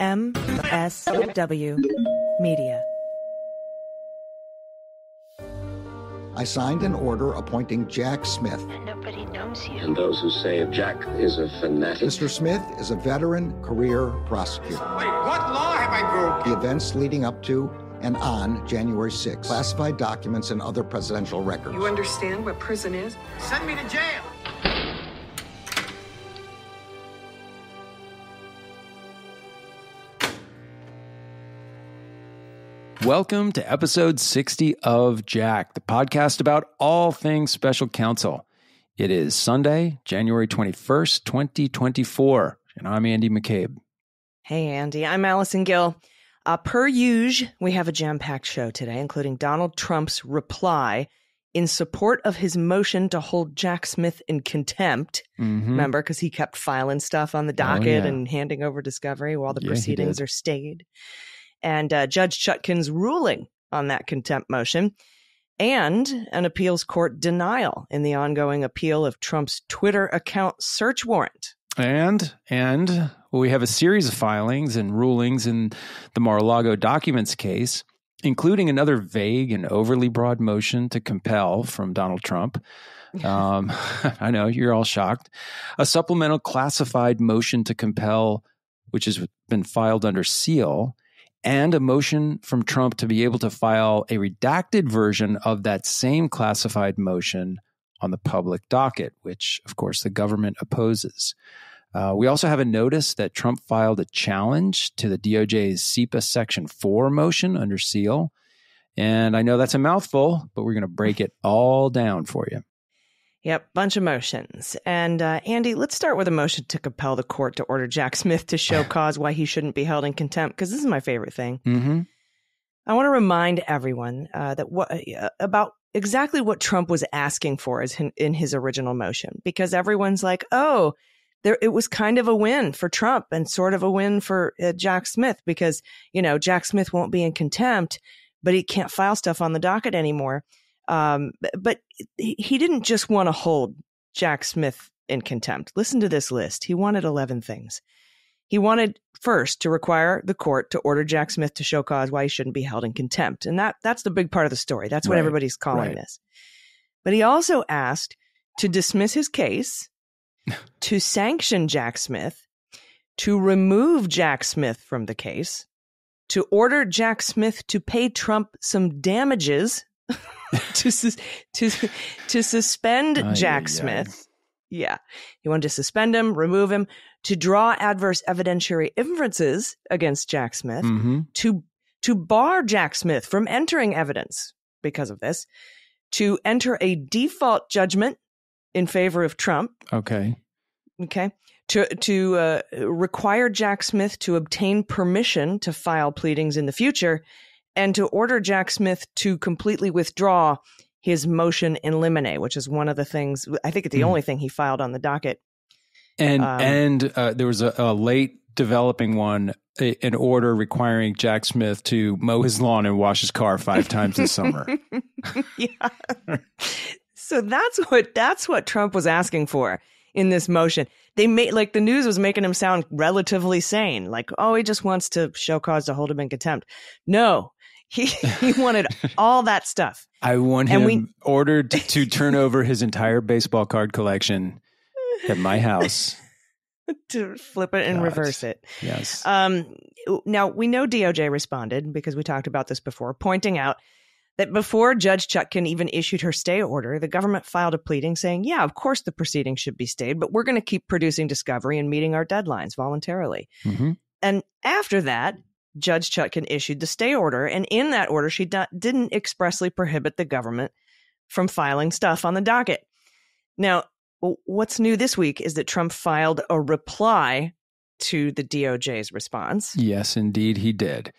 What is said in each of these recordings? MSW Media. I signed an order appointing Jack Smith. And nobody knows you. And those who say Jack is a fanatic. Mr. Smith is a veteran career prosecutor. Wait, what law have I broke? The events leading up to and on January 6th. Classified documents and other presidential records. You understand what prison is? Send me to jail. Welcome to episode 60 of Jack, the podcast about all things special counsel. It is Sunday, January 21st, 2024, and I'm Andy McCabe. Hey, Andy. I'm Allison Gill. Per usual, we have a jam-packed show today, including Donald Trump's reply in support of his motion to hold Jack Smith in contempt. Remember, because he kept filing stuff on the docket and handing over discovery while the proceedings are stayed. And Judge Chutkan's ruling on that contempt motion, and an appeals court denial in the ongoing appeal of Trump's Twitter account search warrant. And we have a series of filings and rulings in the Mar-a-Lago documents case, including another vague and overly broad motion to compel from Donald Trump. I know, you're all shocked. A supplemental classified motion to compel, which has been filed under seal, and a motion from Trump to be able to file a redacted version of that same classified motion on the public docket, which, of course, the government opposes. We also have a notice that Trump filed a challenge to the DOJ's CIPA Section 4 motion under seal. And I know that's a mouthful, but we're going to break it all down for you. Yep, bunch of motions. And Andy, let's start with a motion to compel the court to order Jack Smith to show cause why he shouldn't be held in contempt, because this is my favorite thing. I want to remind everyone that about exactly what Trump was asking for is in his original motion, because everyone's like, oh, it was kind of a win for Trump and sort of a win for Jack Smith, because, you know, Jack Smith won't be in contempt, but he can't file stuff on the docket anymore. But he didn't just want to hold Jack Smith in contempt. Listen to this list. He wanted 11 things. He wanted first to require the court to order Jack Smith to show cause why he shouldn't be held in contempt. And that's the big part of the story. That's what everybody's calling this. But he also asked to dismiss his case, to sanction Jack Smith, to remove Jack Smith from the case, to order Jack Smith to pay Trump some damages to suspend Jack Smith. Yeah. He wanted to suspend him, remove him, to draw adverse evidentiary inferences against Jack Smith, to bar Jack Smith from entering evidence because of this, to enter a default judgment in favor of Trump. Okay. To require Jack Smith to obtain permission to file pleadings in the future, and to order Jack Smith to completely withdraw his motion in limine, which is one of the things, I think it's the only thing he filed on the docket. And there was a late developing one, an order requiring Jack Smith to mow his lawn and wash his car 5 times this summer. So that's what Trump was asking for in this motion. They made, like, the news was making him sound relatively sane, like, oh, he just wants to show cause to hold him in contempt. No. He wanted all that stuff. I want him ordered to turn over his entire baseball card collection at my house. To flip it and reverse it. Yes. Now, we know DOJ responded, because we talked about this before, pointing out that before Judge Chutkan even issued her stay order, the government filed a pleading saying, yeah, of course the proceedings should be stayed, but we're going to keep producing discovery and meeting our deadlines voluntarily. And after that, Judge Chutkan issued the stay order, and in that order, she didn't expressly prohibit the government from filing stuff on the docket. Now, what's new this week is that Trump filed a reply to the DOJ's response. Yes, indeed, he did.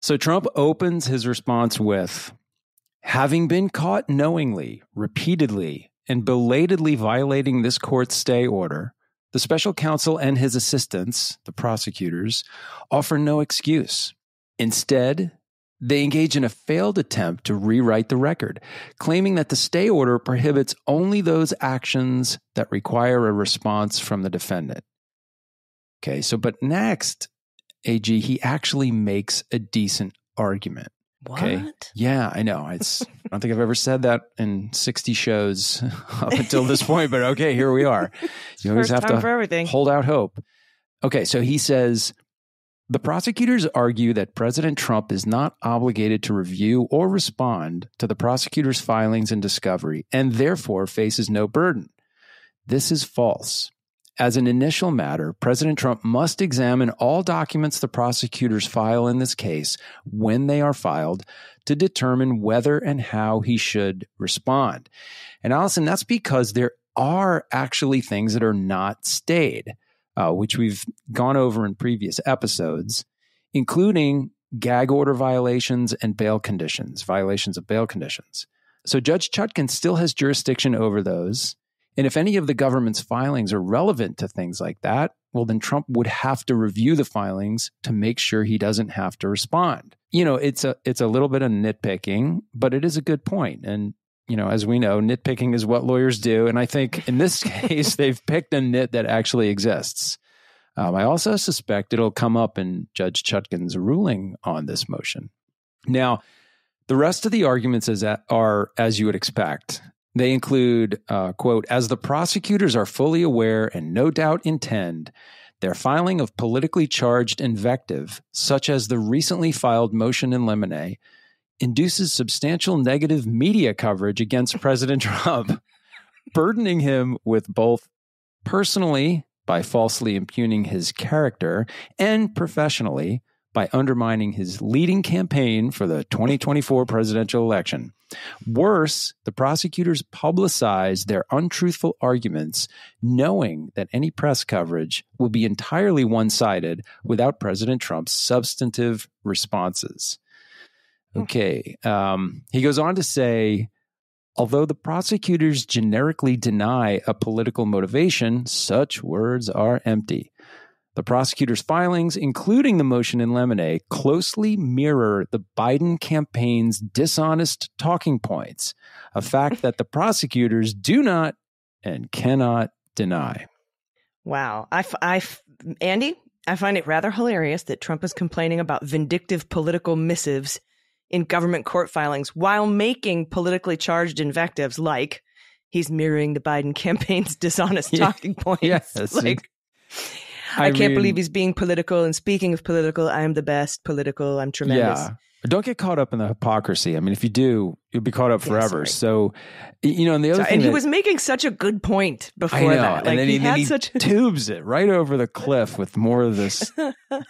So Trump opens his response with, having been caught knowingly, repeatedly, and belatedly violating this court's stay order, the special counsel and his assistants, the prosecutors, offer no excuse. Instead, they engage in a failed attempt to rewrite the record, claiming that the stay order prohibits only those actions that require a response from the defendant. Okay, so but next, AG, he actually makes a decent argument. What? Okay? Yeah, I know. It's I don't think I've ever said that in 60 shows up until this point, but okay, here we are. You always have to hold out hope. Okay, so he says, the prosecutors argue that President Trump is not obligated to review or respond to the prosecutor's filings and discovery, and therefore faces no burden. This is false. As an initial matter, President Trump must examine all documents the prosecutors file in this case when they are filed to determine whether and how he should respond. And Allison, that's because there are actually things that are not stayed, which we've gone over in previous episodes, including gag order violations and bail conditions, violations of bail conditions. So Judge Chutkan still has jurisdiction over those. And if any of the government's filings are relevant to things like that, well, then Trump would have to review the filings to make sure he doesn't have to respond. You know, it's a little bit of nitpicking, but it is a good point. And, you know, as we know, nitpicking is what lawyers do. And I think in this case, they've picked a nit that actually exists. I also suspect it'll come up in Judge Chutkan's ruling on this motion. Now, the rest of the arguments are as you would expect. They include, quote, as the prosecutors are fully aware and no doubt intend, their filing of politically charged invective, such as the recently filed motion in limine, induces substantial negative media coverage against President Trump, burdening him with both personally by falsely impugning his character and professionally by undermining his leading campaign for the 2024 presidential election. Worse, the prosecutors publicize their untruthful arguments, knowing that any press coverage will be entirely one-sided without President Trump's substantive responses. Okay, he goes on to say, although the prosecutors generically deny a political motivation, such words are empty. The prosecutor's filings, including the motion in limine, closely mirror the Biden campaign's dishonest talking points, a fact that the prosecutors do not and cannot deny. Wow. Andy, I find it rather hilarious that Trump is complaining about vindictive political missives in government court filings while making politically charged invectives like he's mirroring the Biden campaign's dishonest talking points. Yes. Like, I mean, I can't believe he's being political. And speaking of political, I am the best political. I'm tremendous. Yeah. Don't get caught up in the hypocrisy. I mean, if you do, you'll be caught up forever. Yeah, so, you know, and the other thing. And he was making such a good point before that. Like, and then he tubes it right over the cliff with more of this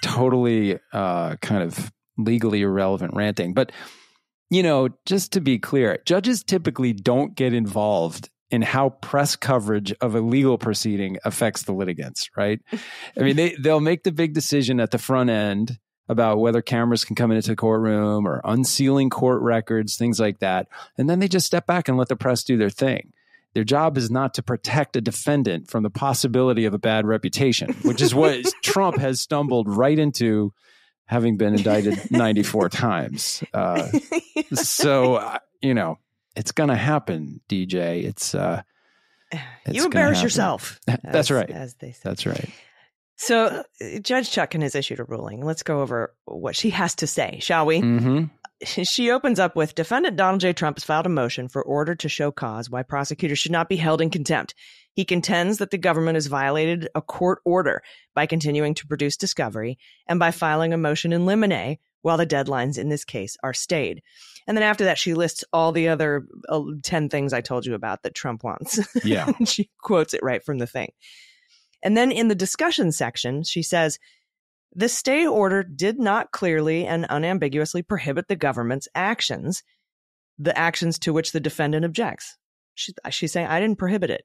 totally kind of legally irrelevant ranting. But, you know, just to be clear, judges typically don't get involved in how press coverage of a legal proceeding affects the litigants, right? I mean, they'll make the big decision at the front end about whether cameras can come into the courtroom or unsealing court records, things like that. And then they just step back and let the press do their thing. Their job is not to protect a defendant from the possibility of a bad reputation, which is what Trump has stumbled right into, having been indicted 94 times. So, you know, it's going to happen, DJ. It's you embarrass yourself. That's right. As they say. That's right. So Judge Chutkan has issued a ruling. Let's go over what she has to say, shall we? Mm-hmm. She opens up with, defendant Donald J. Trump has filed a motion for order to show cause why prosecutors should not be held in contempt. He contends that the government has violated a court order by continuing to produce discovery and by filing a motion in limine while the deadlines in this case are stayed. And then after that, she lists all the other 10 things I told you about that Trump wants. Yeah. She quotes it right from the thing. And then in the discussion section, she says, the stay order did not clearly and unambiguously prohibit the government's actions, the actions to which the defendant objects. She's saying, I didn't prohibit it.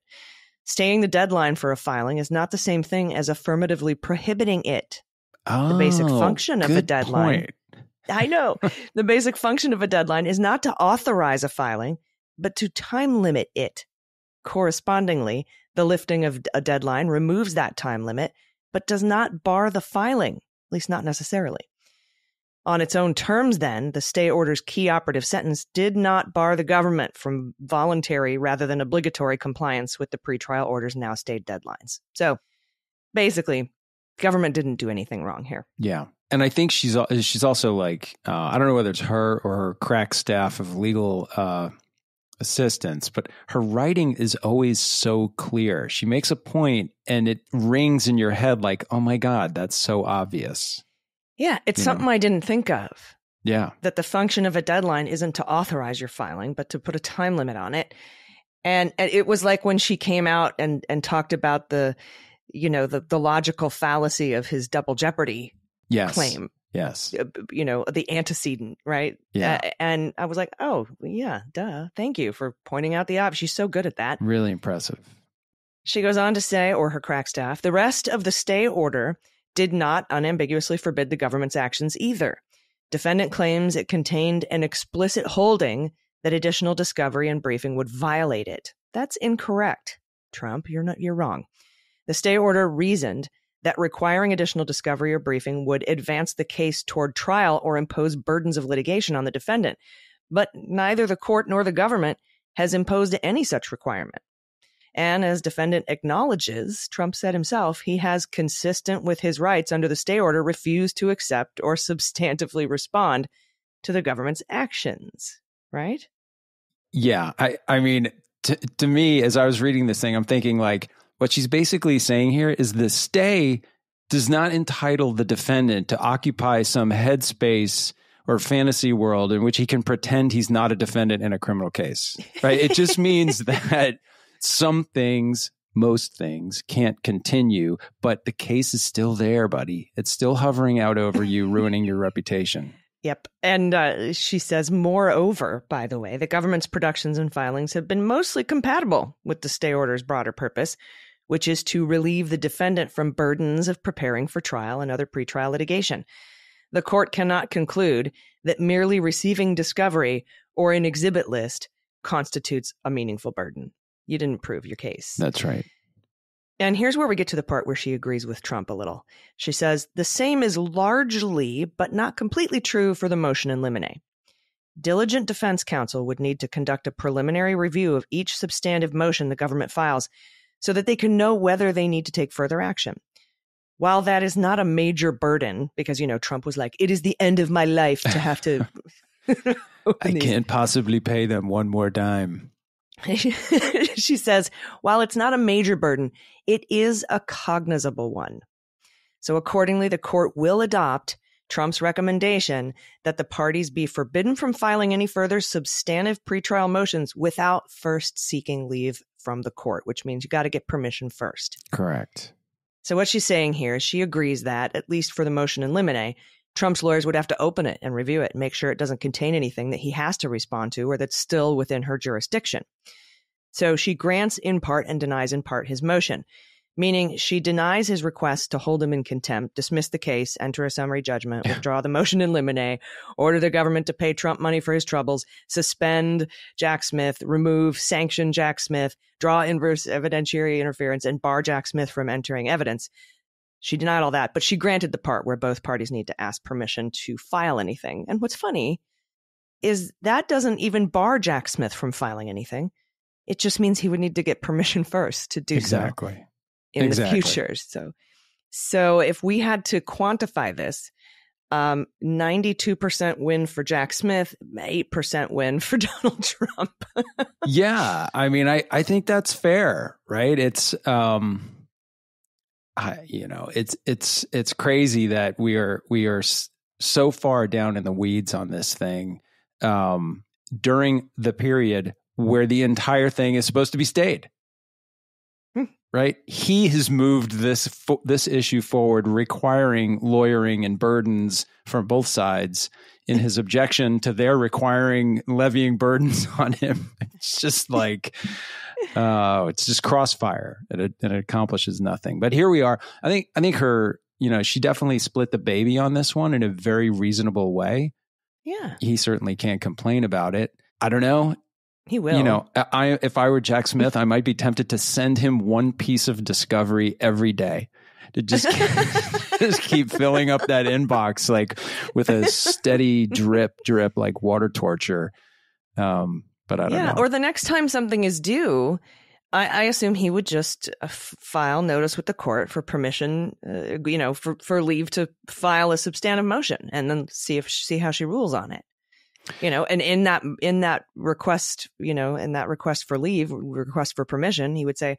Staying the deadline for a filing is not the same thing as affirmatively prohibiting it. Oh, the basic function of a deadline. Point. I know. The basic function of a deadline is not to authorize a filing, but to time limit it. Correspondingly, the lifting of a deadline removes that time limit, but does not bar the filing, at least not necessarily. On its own terms, then, the stay order's key operative sentence did not bar the government from voluntary rather than obligatory compliance with the pretrial order's now stayed deadlines. So basically, government didn't do anything wrong here. Yeah. And I think she's also like, I don't know whether it's her or her crack staff of legal assistants, but her writing is always so clear. She makes a point and it rings in your head like, oh my God, that's so obvious. Yeah. It's something I didn't think of. Yeah. That the function of a deadline isn't to authorize your filing, but to put a time limit on it. And it was like when she came out and talked about the, you know, the logical fallacy of his double jeopardy claim. Yes. You know, the antecedent, right? Yeah. And I was like, oh, yeah, duh. Thank you for pointing out the obvious. She's so good at that. Really impressive. She goes on to say, or her crack staff, the rest of the stay order did not unambiguously forbid the government's actions either. Defendant claims it contained an explicit holding that additional discovery and briefing would violate it. That's incorrect. Trump, you're wrong. The stay order reasoned that requiring additional discovery or briefing would advance the case toward trial or impose burdens of litigation on the defendant, but neither the court nor the government has imposed any such requirement. And as defendant acknowledges, Trump said himself, he has, consistent with his rights under the stay order, refused to accept or substantively respond to the government's actions, right? Yeah. I mean, to me, as I was reading this thing, I'm thinking like, what she's basically saying here is the stay does not entitle the defendant to occupy some headspace or fantasy world in which he can pretend he's not a defendant in a criminal case, right? It just means that some things, most things, can't continue, but the case is still there, buddy. It's still hovering out over you, ruining your reputation. Yep. And she says, moreover, by the way, the government's productions and filings have been mostly compatible with the stay order's broader purpose, which is to relieve the defendant from burdens of preparing for trial and other pretrial litigation. The court cannot conclude that merely receiving discovery or an exhibit list constitutes a meaningful burden. You didn't prove your case. That's right. And here's where we get to the part where she agrees with Trump a little. She says, the same is largely, but not completely true for the motion in limine. Diligent defense counsel would need to conduct a preliminary review of each substantive motion the government files so that they can know whether they need to take further action. While that is not a major burden, because, you know, Trump was like, it is the end of my life to have to. I can't possibly pay them one more dime. She says, while it's not a major burden, it is a cognizable one. So accordingly, the court will adopt Trump's recommendation that the parties be forbidden from filing any further substantive pretrial motions without first seeking leave from the court, which means you got to get permission first. Correct. So what she's saying here is she agrees that, at least for the motion in limine, Trump's lawyers would have to open it and review it and make sure it doesn't contain anything that he has to respond to or that's still within her jurisdiction. So she grants in part and denies in part his motion, meaning she denies his request to hold him in contempt, dismiss the case, enter a summary judgment, withdraw the motion in limine, order the government to pay Trump money for his troubles, suspend Jack Smith, remove, sanction Jack Smith, draw inverse evidentiary interference, and bar Jack Smith from entering evidence. She denied all that, but she granted the part where both parties need to ask permission to file anything. And what's funny is that doesn't even bar Jack Smith from filing anything. It just means he would need to get permission first to do so in the future. So if we had to quantify this, 92% win for Jack Smith, 8% win for Donald Trump. Yeah, I mean, I think that's fair, right? It's... you know, it's crazy that we are so far down in the weeds on this thing during the period where the entire thing is supposed to be stayed. Right. He has moved this issue forward, requiring lawyering and burdens from both sides in his objection to their requiring levying burdens on him. It's just like, it's just crossfire, and it accomplishes nothing. But here we are. I think her, you know, she definitely split the baby on this one in a very reasonable way. Yeah. He certainly can't complain about it. I don't know. He will. You know, if I were Jack Smith, I might be tempted to send him one piece of discovery every day to just keep filling up that inbox, like with a steady drip, like water torture. But I don't know. Or the next time something is due, I assume he would just file notice with the court for permission, for leave to file a substantive motion, and then see how she rules on it. You know, and in that request for permission, he would say,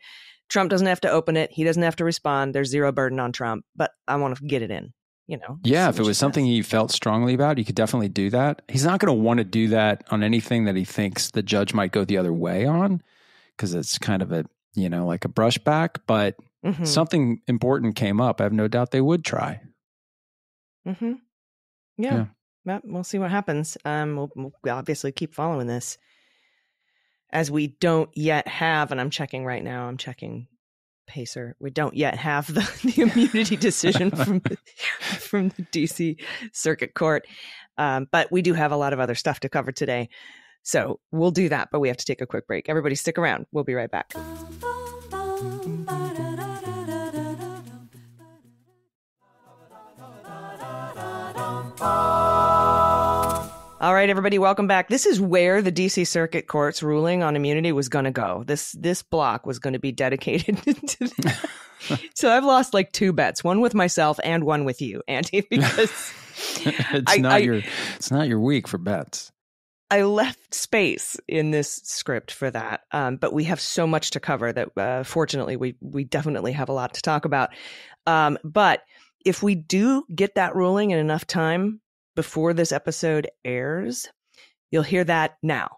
Trump doesn't have to open it. He doesn't have to respond. There's zero burden on Trump, but I want to get it in, you know. Yeah. If it was something he felt strongly about, you could definitely do that. He's not going to want to do that on anything that he thinks the judge might go the other way on, because it's kind of a, you know, like a brushback, but something important came up. I have no doubt they would try. Mm-hmm. Yeah. But we'll see what happens. We'll obviously keep following this, as we don't yet have, and I'm checking Pacer. We don't yet have the immunity decision from the DC Circuit Court. But we do have a lot of other stuff to cover today. So we'll do that, but we have to take a quick break. Everybody stick around. We'll be right back. All right, everybody, welcome back. This is where the D.C. Circuit Court's ruling on immunity was going to go. This block was going to be dedicated to that. So I've lost like two bets, one with myself and one with you, Andy, because it's not your week for bets. I left space in this script for that, but we have so much to cover that fortunately we definitely have a lot to talk about. But if we do get that ruling in enough time before this episode airs, you'll hear that now.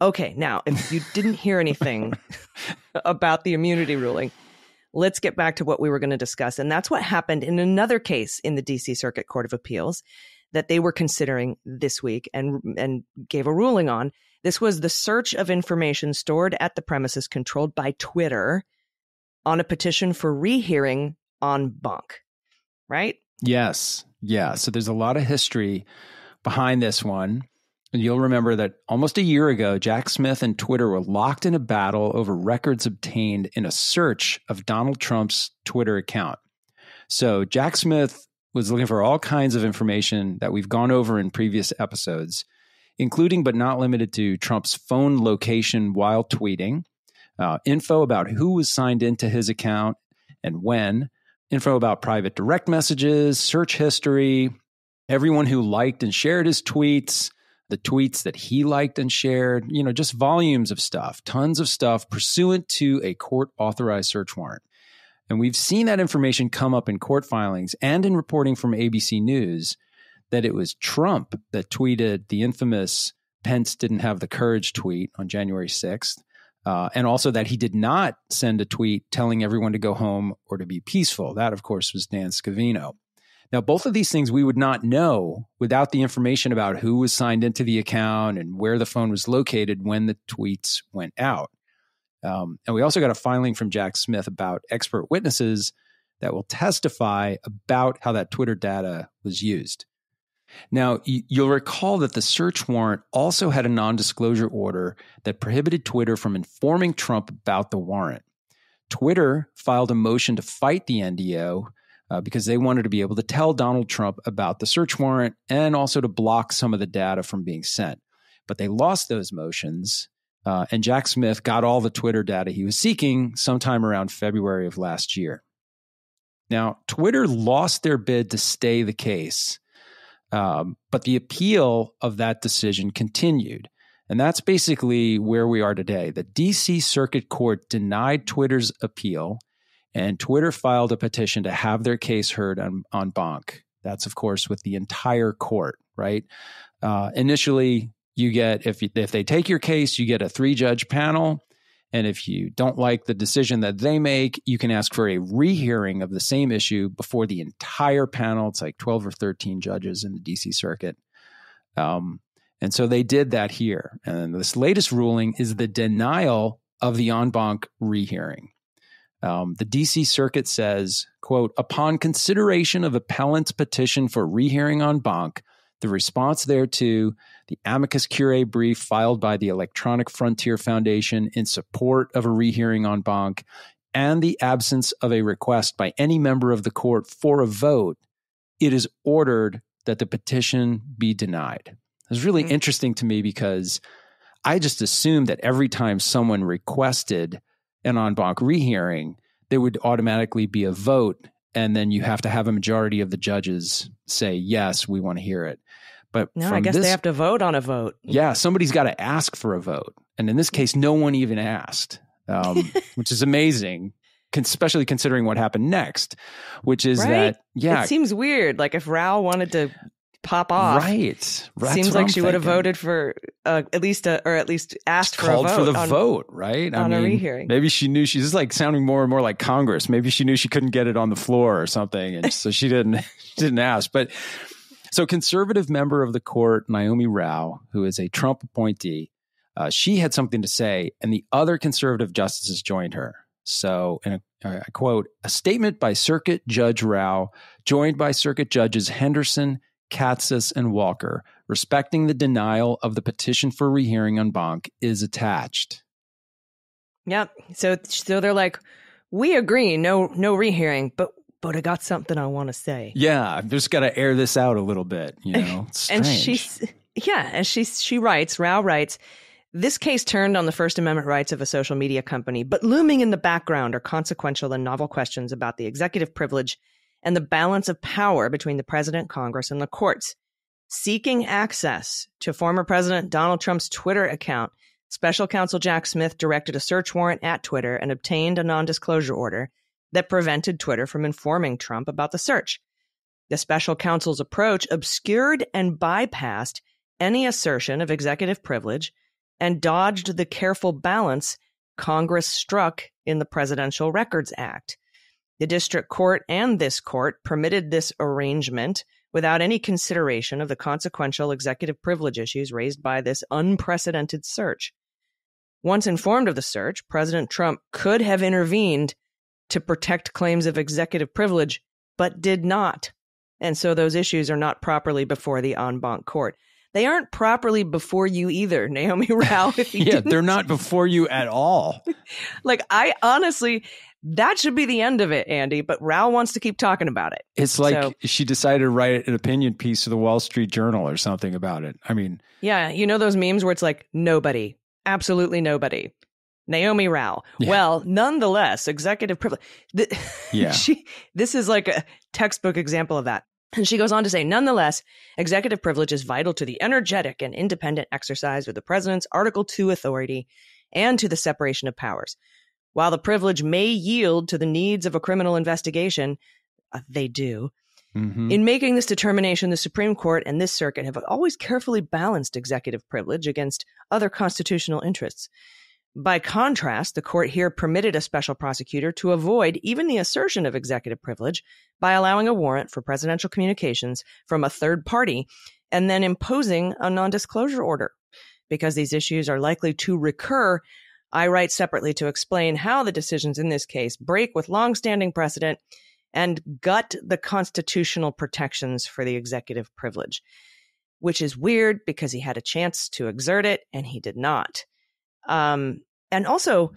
Okay, now, if you didn't hear anything about the immunity ruling, let's get back to what we were going to discuss. And that's what happened in another case in the D.C. Circuit Court of Appeals that they were considering this week and gave a ruling on. This was the search of information stored at the premises controlled by Twitter on a petition for rehearing en banc, right? Yes. Yeah. So there's a lot of history behind this one. And you'll remember that almost a year ago, Jack Smith and Twitter were locked in a battle over records obtained in a search of Donald Trump's Twitter account. So Jack Smith was looking for all kinds of information that we've gone over in previous episodes, including but not limited to Trump's phone location while tweeting, info about who was signed into his account and when, info about private direct messages, search history, everyone who liked and shared his tweets, the tweets that he liked and shared, you know, just volumes of stuff, tons of stuff pursuant to a court-authorized search warrant. And we've seen that information come up in court filings and in reporting from ABC News that it was Trump that tweeted the infamous "Pence didn't have the courage" tweet on January 6th. And also that he did not send a tweet telling everyone to go home or to be peaceful. That, of course, was Dan Scavino. Now, both of these things we would not know without the information about who was signed into the account and where the phone was located when the tweets went out. And we also got a filing from Jack Smith about expert witnesses that will testify about how that Twitter data was used. Now, you'll recall that the search warrant also had a non-disclosure order that prohibited Twitter from informing Trump about the warrant. Twitter filed a motion to fight the NDO because they wanted to be able to tell Donald Trump about the search warrant and also to block some of the data from being sent. But they lost those motions, and Jack Smith got all the Twitter data he was seeking sometime around February of last year. Now, Twitter lost their bid to stay the case. But the appeal of that decision continued. And that's basically where we are today. The D.C. Circuit Court denied Twitter's appeal, and Twitter filed a petition to have their case heard en banc. That's, of course, with the entire court, right? Initially, you get, if they take your case, you get a 3-judge panel. And if you don't like the decision that they make, you can ask for a rehearing of the same issue before the entire panel. It's like 12 or 13 judges in the D.C. Circuit. And so they did that here. And this latest ruling is the denial of the en banc rehearing. The D.C. Circuit says, quote, upon consideration of appellant's petition for rehearing en banc, the response thereto, the amicus curiae brief filed by the Electronic Frontier Foundation in support of a rehearing en banc, and the absence of a request by any member of the court for a vote, it is ordered that the petition be denied. It's really interesting to me because I just assumed that every time someone requested an en banc rehearing, there would automatically be a vote, and then you have to have a majority of the judges say, yes, we want to hear it. But no, I guess they have to vote on a vote. Yeah, somebody's got to ask for a vote. And in this case, no one even asked, which is amazing, especially considering what happened next, which is that, yeah. It seems weird. Like if Rao wanted to pop off, right? Seems like she would have voted for at least asked for a vote. Called for the vote, right? On a rehearing. Maybe she knew she's like sounding more and more like Congress. Maybe she knew she couldn't get it on the floor or something, and so she didn't ask. But so conservative member of the court, Naomi Rao, who is a Trump appointee, she had something to say, and the other conservative justices joined her. So, and I quote, "A statement by Circuit Judge Rao, joined by Circuit Judges Henderson, Katsas, and Walker, respecting the denial of the petition for rehearing en banc, is attached." Yep. So they're like, we agree, no rehearing, but I got something I want to say. Yeah, I've just got to air this out a little bit, you know. And Rao writes, "This case turned on the First Amendment rights of a social media company, but looming in the background are consequential and novel questions about the executive privilege and the balance of power between the president, Congress, and the courts. Seeking access to former President Donald Trump's Twitter account, special counsel Jack Smith directed a search warrant at Twitter and obtained a non-disclosure order that prevented Twitter from informing Trump about the search. The special counsel's approach obscured and bypassed any assertion of executive privilege and dodged the careful balance Congress struck in the Presidential Records Act. The district court and this court permitted this arrangement without any consideration of the consequential executive privilege issues raised by this unprecedented search. Once informed of the search, President Trump could have intervened to protect claims of executive privilege, but did not. And so those issues are not properly before the en banc court." They aren't properly before you either, Naomi Rao. Yeah, they're not before you at all. Like, I honestly, that should be the end of it, Andy, but Rao wants to keep talking about it. It's like she decided to write an opinion piece for the Wall Street Journal or something about it. I mean. Yeah, you know those memes where it's like, nobody, absolutely nobody. Naomi Rao. Yeah. Well, nonetheless, executive privilege. Yeah. This is like a textbook example of that. And she goes on to say, "Nonetheless, executive privilege is vital to the energetic and independent exercise of the president's Article II authority and to the separation of powers. While the privilege may yield to the needs of a criminal investigation," they do, "in making this determination, the Supreme Court and this circuit have always carefully balanced executive privilege against other constitutional interests. By contrast, the court here permitted a special prosecutor to avoid even the assertion of executive privilege by allowing a warrant for presidential communications from a third party and then imposing a non-disclosure order. Because these issues are likely to recur, I write separately to explain how the decisions in this case break with longstanding precedent and gut the constitutional protections for the executive privilege," which is weird because he had a chance to exert it and he did not. And also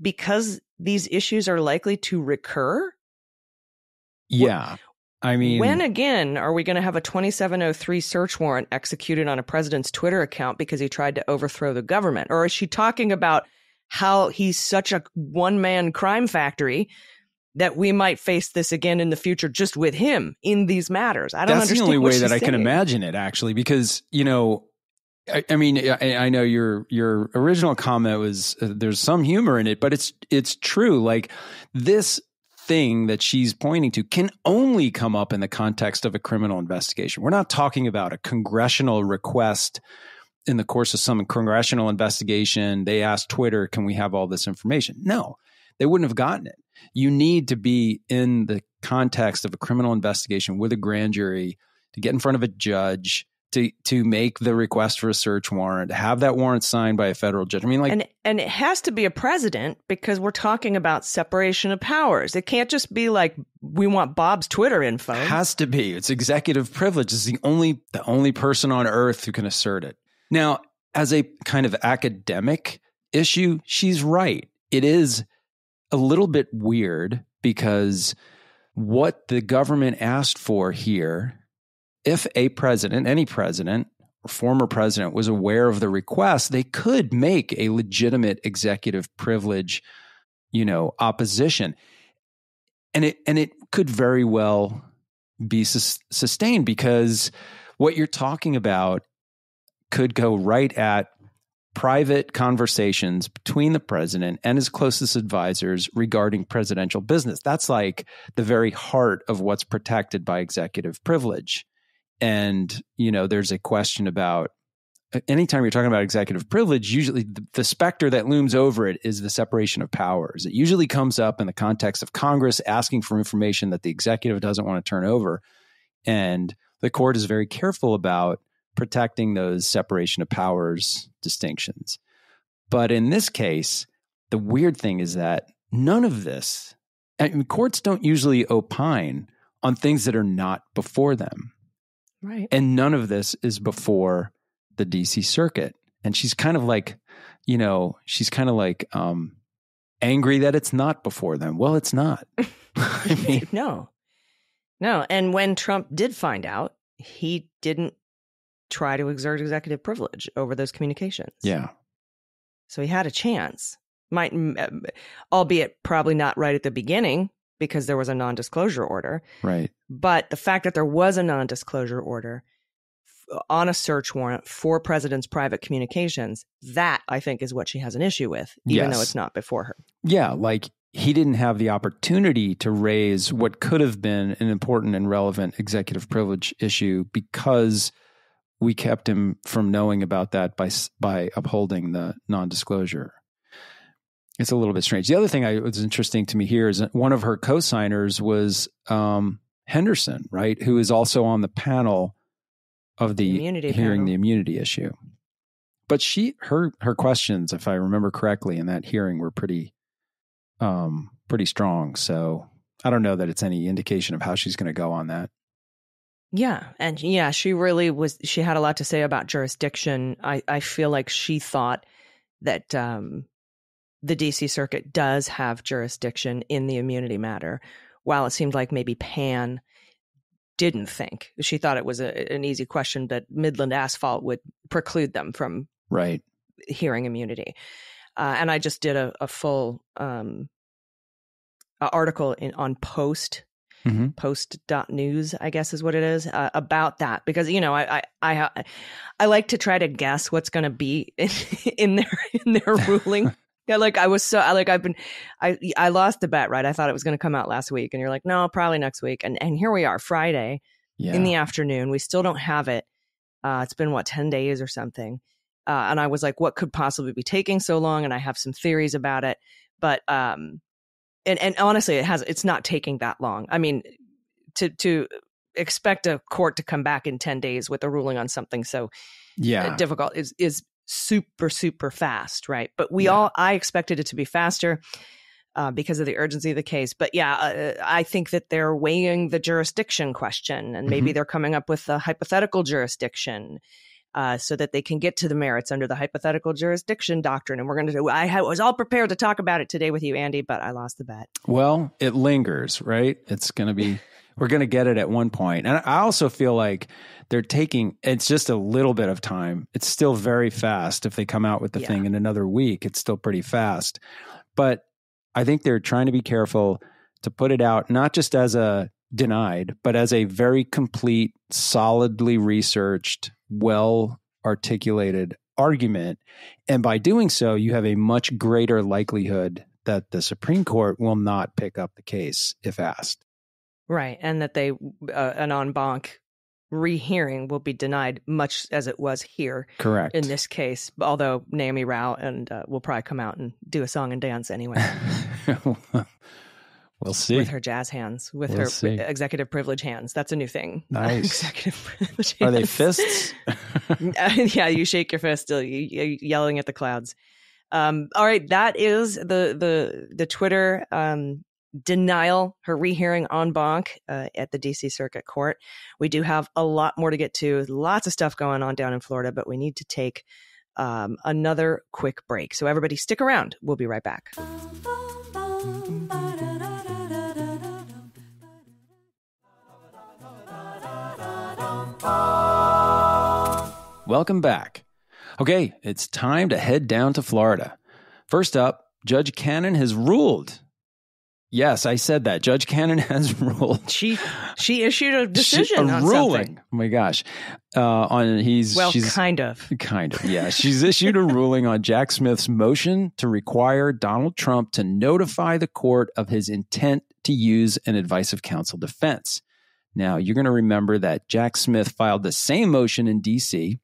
because these issues are likely to recur. Yeah. I mean, when again are we going to have a 2703 search warrant executed on a president's Twitter account because he tried to overthrow the government? Or is she talking about how he's such a one-man crime factory that we might face this again in the future just with him in these matters? I don't understand. That's the only way that I can imagine it, actually, because, you know, I mean, I know your original comment was there's some humor in it, but it's true. Like, this thing that she's pointing to can only come up in the context of a criminal investigation. We're not talking about a congressional request in the course of some congressional investigation. They asked Twitter, can we have all this information? No, they wouldn't have gotten it. You need to be in the context of a criminal investigation with a grand jury to get in front of a judge, to make the request for a search warrant, have that warrant signed by a federal judge. I mean, like, and it has to be a president because we're talking about separation of powers. It can't just be like, we want Bob's Twitter info. It has to be. It's executive privilege. It's the only person on earth who can assert it. Now, as a kind of academic issue, she's right. It is a little bit weird because what the government asked for here, if a president, any president, former president was aware of the request, they could make a legitimate executive privilege, you know, opposition. And it could very well be sustained, because what you're talking about could go right at private conversations between the president and his closest advisors regarding presidential business. That's like the very heart of what's protected by executive privilege. And, you know, there's a question about, anytime you're talking about executive privilege, usually the specter that looms over it is the separation of powers. It usually comes up in the context of Congress asking for information that the executive doesn't want to turn over. And the court is very careful about protecting those separation of powers distinctions. But in this case, the weird thing is that none of this, I mean, courts don't usually opine on things that are not before them. Right. And none of this is before the DC Circuit. And she's kind of like, you know, she's kind of like angry that it's not before them. Well, it's not. I mean, no. And when Trump did find out, he didn't try to exert executive privilege over those communications. Yeah. So he had a chance, might, albeit probably not right at the beginning, because there was a non-disclosure order. Right. But the fact that there was a non-disclosure order on a search warrant for president's private communications, that I think is what she has an issue with, even though it's not before her. Yeah. Like, he didn't have the opportunity to raise what could have been an important and relevant executive privilege issue, because we kept him from knowing about that by upholding the non-disclosure. It's a little bit strange. The other thing that was interesting to me here is that one of her co-signers was Henderson, right, who is also on the panel of the hearing panel. The immunity issue. But her questions, if I remember correctly, in that hearing were pretty strong. So I don't know that it's any indication of how she's going to go on that. Yeah. And yeah, she really was. She had a lot to say about jurisdiction. I feel like she thought that the DC Circuit does have jurisdiction in the immunity matter, while it seemed like maybe Pan didn't think. She thought it was an easy question that Midland Asphalt would preclude them from hearing immunity. And I just did a full article on Post, Post.news, I guess is what it is, about that. Because, you know, I like to try to guess what's going to be in their ruling. Yeah, like I lost the bet, right? I thought it was going to come out last week, and you're like, no, probably next week. And here we are, Friday in the afternoon. We still don't have it. It's been, 10 days or something. And I was like, what could possibly be taking so long? And I have some theories about it, but and honestly, it's not taking that long. I mean, to expect a court to come back in 10 days with a ruling on something so difficult is super fast, right? But I expected it to be faster because of the urgency of the case. But I think that they're weighing the jurisdiction question, and maybe they're coming up with a hypothetical jurisdiction so that they can get to the merits under the hypothetical jurisdiction doctrine. And we're going to do, I was all prepared to talk about it today with you, Andy, but I lost the bet. Well, it lingers, right? It's going to be we're going to get it at one point. And I also feel like they're taking, it's just a little bit of time. It's still very fast. If they come out with the thing in another week, it's still pretty fast. But I think they're trying to be careful to put it out, not just as a denied, but as a very complete, solidly researched, well-articulated argument. And by doing so, you have a much greater likelihood that the Supreme Court will not pick up the case if asked. Right. And that an en banc rehearing will be denied, much as it was here. Correct. In this case, although Naomi Rao will probably come out and do a song and dance anyway. We'll see. With her jazz hands, with her executive privilege hands. That's a new thing. Nice. Executive privilege hands. Are they fists? Yeah, you shake your fist, you're yelling at the clouds. All right. That is the Twitter denial, her rehearing en banc at the DC Circuit Court. We do have a lot more to get to, lots of stuff going on down in Florida, but we need to take another quick break. So everybody stick around. We'll be right back. Welcome back. Okay, it's time to head down to Florida. First up, Judge Cannon has ruled. Yes, I said that. Judge Cannon has ruled. She issued a decision, a ruling. Something. Oh my gosh! Yeah, she's issued a ruling on Jack Smith's motion to require Donald Trump to notify the court of his intent to use an advice of counsel defense. Now, you're going to remember that Jack Smith filed the same motion in D.C.,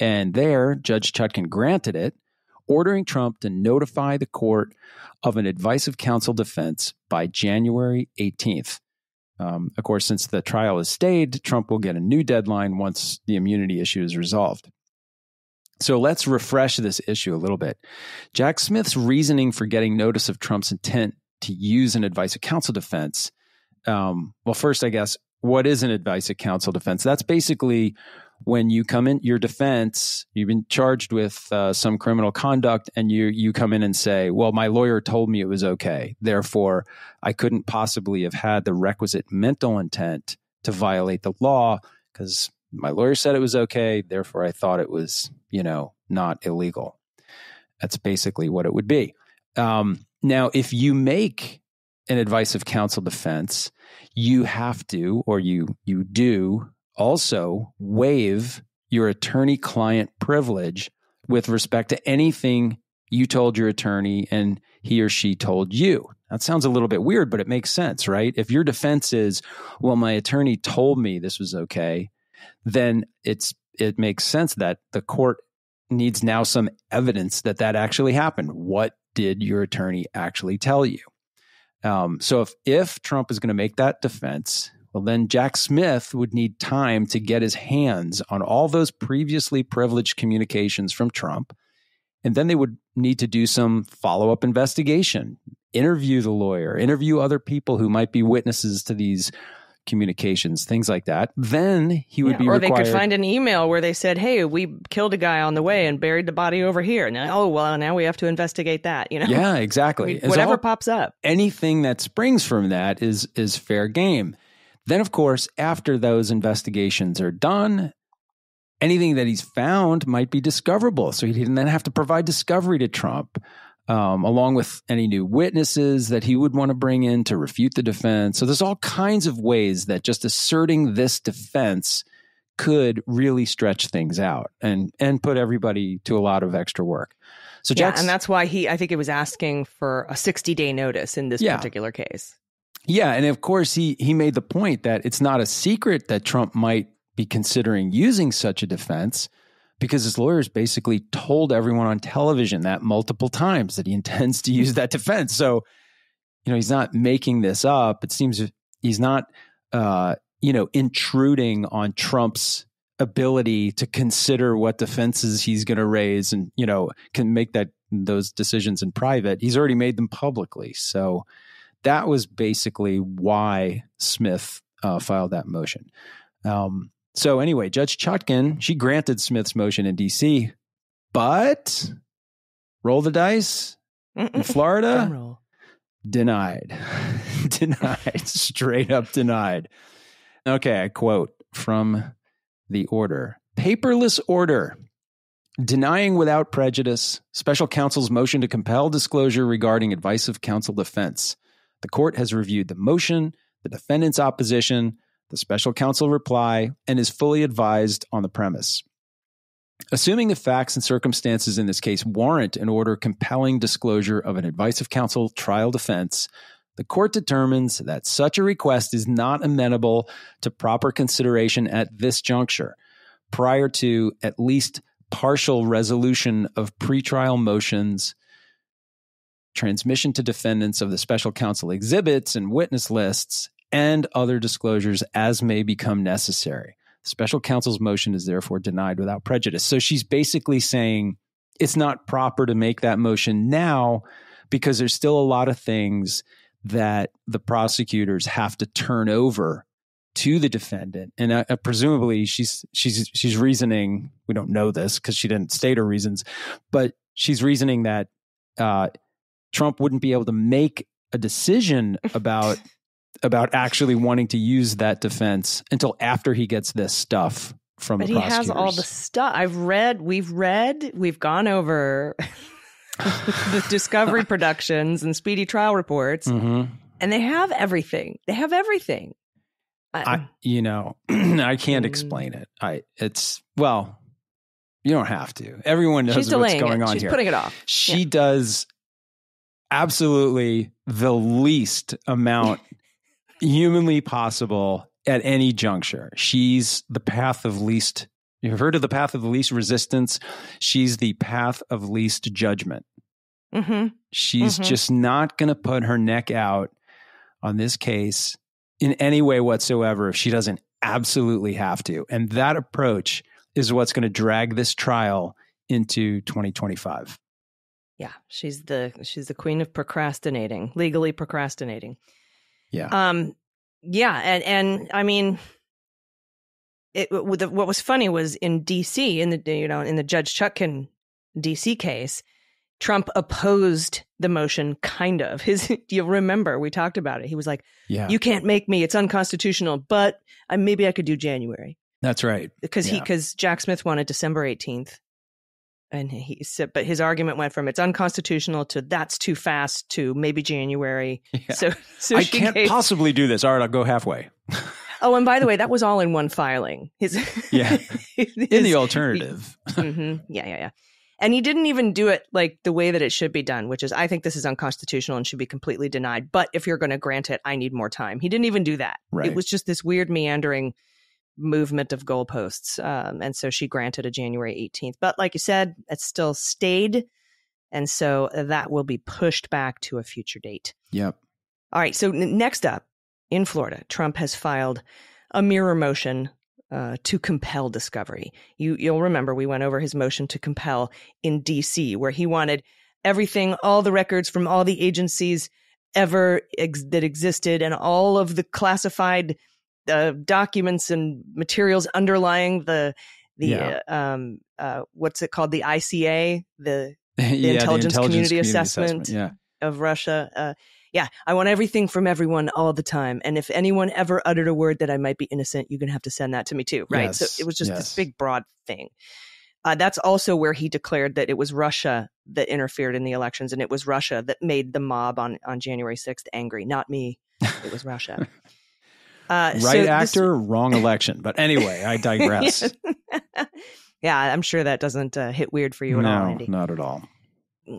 and there, Judge Chutkan granted it, ordering Trump to notify the court of an advice of counsel defense by January 18th. Of course, since the trial is stayed, Trump will get a new deadline once the immunity issue is resolved. So let's refresh this issue a little bit. Jack Smith's reasoning for getting notice of Trump's intent to use an advice of counsel defense. Well, first, I guess, what is an advice of counsel defense? That's basically when you come in your defense, you've been charged with some criminal conduct, and you come in and say, well, my lawyer told me it was okay. Therefore, I couldn't possibly have had the requisite mental intent to violate the law because my lawyer said it was okay. Therefore, I thought it was, not illegal. That's basically what it would be. Now, if you make an advice of counsel defense, you have to, or you do, also waive your attorney-client privilege with respect to anything you told your attorney and he or she told you. That sounds a little bit weird, but it makes sense, right? If your defense is, well, my attorney told me this was okay, then it makes sense that the court needs now some evidence that actually happened. What did your attorney actually tell you? So if Trump is going to make that defense, well, then Jack Smith would need time to get his hands on all those previously privileged communications from Trump. And then they would need to do some follow-up investigation, interview the lawyer, interview other people who might be witnesses to these communications, things like that. Then he would be required. Or they could find an email where they said, hey, we killed a guy on the way and buried the body over here. And now we have to investigate that. Yeah, exactly. Whatever pops up. Anything that springs from that is fair game. Then, of course, after those investigations are done, anything that he's found might be discoverable. So he didn't then have to provide discovery to Trump, along with any new witnesses that he would want to bring in to refute the defense. So there's all kinds of ways that just asserting this defense could really stretch things out and put everybody to a lot of extra work. So Jack's, and that's why I think it was asking for a 60-day notice in this particular case. Yeah, and of course, he made the point that it's not a secret that Trump might be considering using such a defense because his lawyers basically told everyone on television that multiple times that he intends to use that defense. So, he's not making this up. It seems he's not, intruding on Trump's ability to consider what defenses he's going to raise and, can make those decisions in private. He's already made them publicly. So that was basically why Smith filed that motion. So anyway, Judge Chutkan, she granted Smith's motion in D.C., but roll the dice in Florida, denied. Denied, straight up denied. Okay, I quote from the order. Paperless order. Denying without prejudice special counsel's motion to compel disclosure regarding advice of counsel defense. The court has reviewed the motion, the defendant's opposition, the special counsel reply, and is fully advised on the premise. Assuming the facts and circumstances in this case warrant an order compelling disclosure of an advice of counsel trial defense, the court determines that such a request is not amenable to proper consideration at this juncture, prior to at least partial resolution of pretrial motions, transmission to defendants of the special counsel exhibits and witness lists, and other disclosures as may become necessary. Special counsel's motion is therefore denied without prejudice. So she's basically saying it's not proper to make that motion now because there's still a lot of things that the prosecutors have to turn over to the defendant. And presumably she's reasoning, we don't know this because she didn't state her reasons, but she's reasoning that Trump wouldn't be able to make a decision about actually wanting to use that defense until after he gets this stuff from the prosecutors. But he has all the stuff. We've gone over the discovery productions and speedy trial reports, mm-hmm. and they have everything. They have everything. I can't explain it. You don't have to. Everyone knows what's going on here. She's putting it off. She does absolutely the least amount humanly possible at any juncture. She's the path of least. You've heard of the path of the least resistance. She's the path of least judgment. Mm-hmm. She's just not going to put her neck out on this case in any way whatsoever if she doesn't absolutely have to. And that approach is what's going to drag this trial into 2025. Yeah, she's the queen of procrastinating, legally procrastinating. Yeah. And I mean, what was funny was in D.C. in the Judge Chutkan D.C. case, Trump opposed the motion, kind of. You'll remember we talked about it. He was like, "You can't make me; it's unconstitutional." But maybe I could do January. That's right, because Jack Smith wanted December 18th, and he said, but his argument went from it's unconstitutional to that's too fast to maybe January. Yeah. So I can't possibly do this. All right, I'll go halfway. Oh, and by the way, that was all in one filing. In the alternative. And he didn't even do it like the way that it should be done, which is I think this is unconstitutional and should be completely denied. But if you're going to grant it, I need more time. He didn't even do that. Right. It was just this weird meandering movement of goalposts. And so she granted a January 18th. But like you said, it's still stayed. And so that will be pushed back to a future date. Yep. All right. So next up, in Florida, Trump has filed a mirror motion to compel discovery. You'll remember we went over his motion to compel in D.C., where he wanted everything, all the records from all the agencies ever that existed and all of the classified documents and materials underlying what's it called? The ICA, the Intelligence Community Assessment of Russia. I want everything from everyone all the time. And if anyone ever uttered a word that I might be innocent, you're going to have to send that to me too. Right. Yes, so it was just this big, broad thing. That's also where he declared that it was Russia that interfered in the elections. And it was Russia that made the mob on January 6th angry. Not me. It was Russia. Wrong election. But anyway, I digress. I'm sure that doesn't hit weird for you at all, Andy. Not at all.